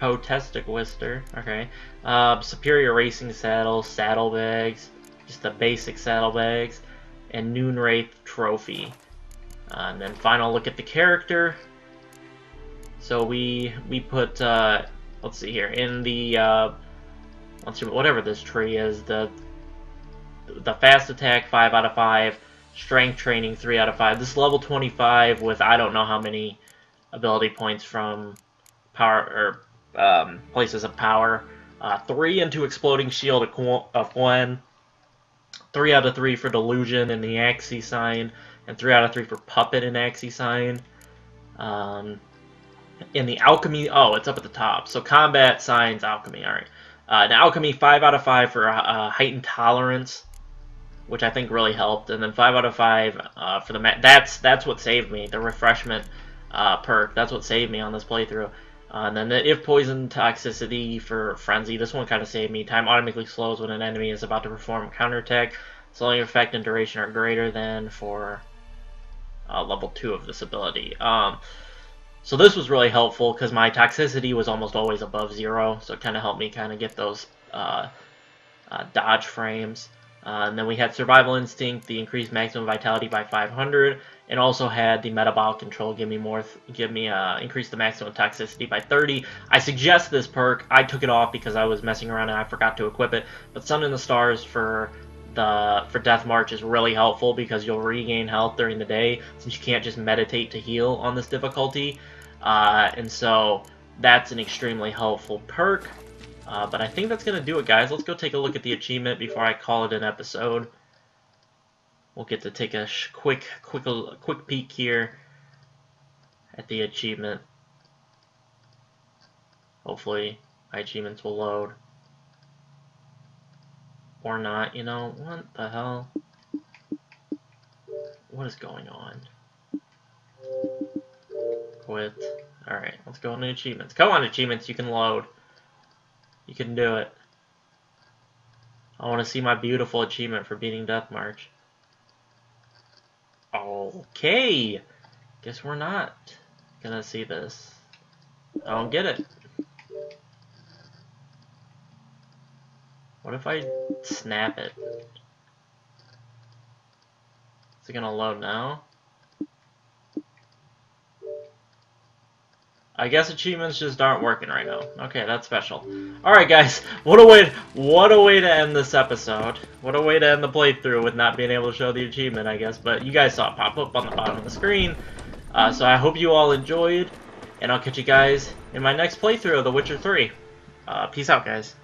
potestaquister, okay, uh, superior racing saddle, saddlebags, just the basic saddlebags, and Noonwraith trophy. Uh, and then final look at the character. So we we put uh, let's see here in the uh, let's see whatever this tree is, the the fast attack five out of five. Strength training three out of five. This is level twenty-five with I don't know how many ability points from power or um, places of power. Uh, three into exploding shield of one. Three out of three for delusion and the axis sign, and three out of three for puppet and axis sign. Um, in the alchemy, oh, it's up at the top. So combat signs alchemy. All right. Uh, in alchemy, five out of five for uh, heightened tolerance. which I think really helped. And then five out of five uh, for the ma that's that's what saved me, the refreshment uh, perk. That's what saved me on this playthrough. Uh, and then the if poison toxicity for frenzy. This one kind of saved me. Time automatically slows when an enemy is about to perform a counterattack. Slowing effect and duration are greater than for uh, level two of this ability. Um, so this was really helpful because my toxicity was almost always above zero. So it kind of helped me kind of get those uh, uh, dodge frames. Uh, and then we had Survival Instinct, the increased maximum vitality by five hundred, and also had the Metabolic Control give me more, give me uh, increase the maximum toxicity by thirty. I suggest this perk. I took it off because I was messing around and I forgot to equip it. But Sun in the Stars for the for Death March is really helpful because you'll regain health during the day since you can't just meditate to heal on this difficulty, uh, and so that's an extremely helpful perk. Uh, but I think that's going to do it, guys. Let's go take a look at the achievement before I call it an episode. We'll get to take a sh quick, quick, quick peek here at the achievement. Hopefully my achievements will load. Or not, you know. What the hell? What is going on? Quit. Alright, let's go into achievements. Come on, achievements, you can load. You can do it. I want to see my beautiful achievement for beating Death March. Okay. Guess we're not gonna see this. I don't get it. What if I snap it? Is it gonna load now? I guess achievements just aren't working right now. Okay, that's special. Alright guys, what a way what a way to end this episode. What a way to end the playthrough with not being able to show the achievement, I guess. But you guys saw it pop up on the bottom of the screen. Uh, so I hope you all enjoyed, and I'll catch you guys in my next playthrough of The Witcher three. Uh, peace out, guys.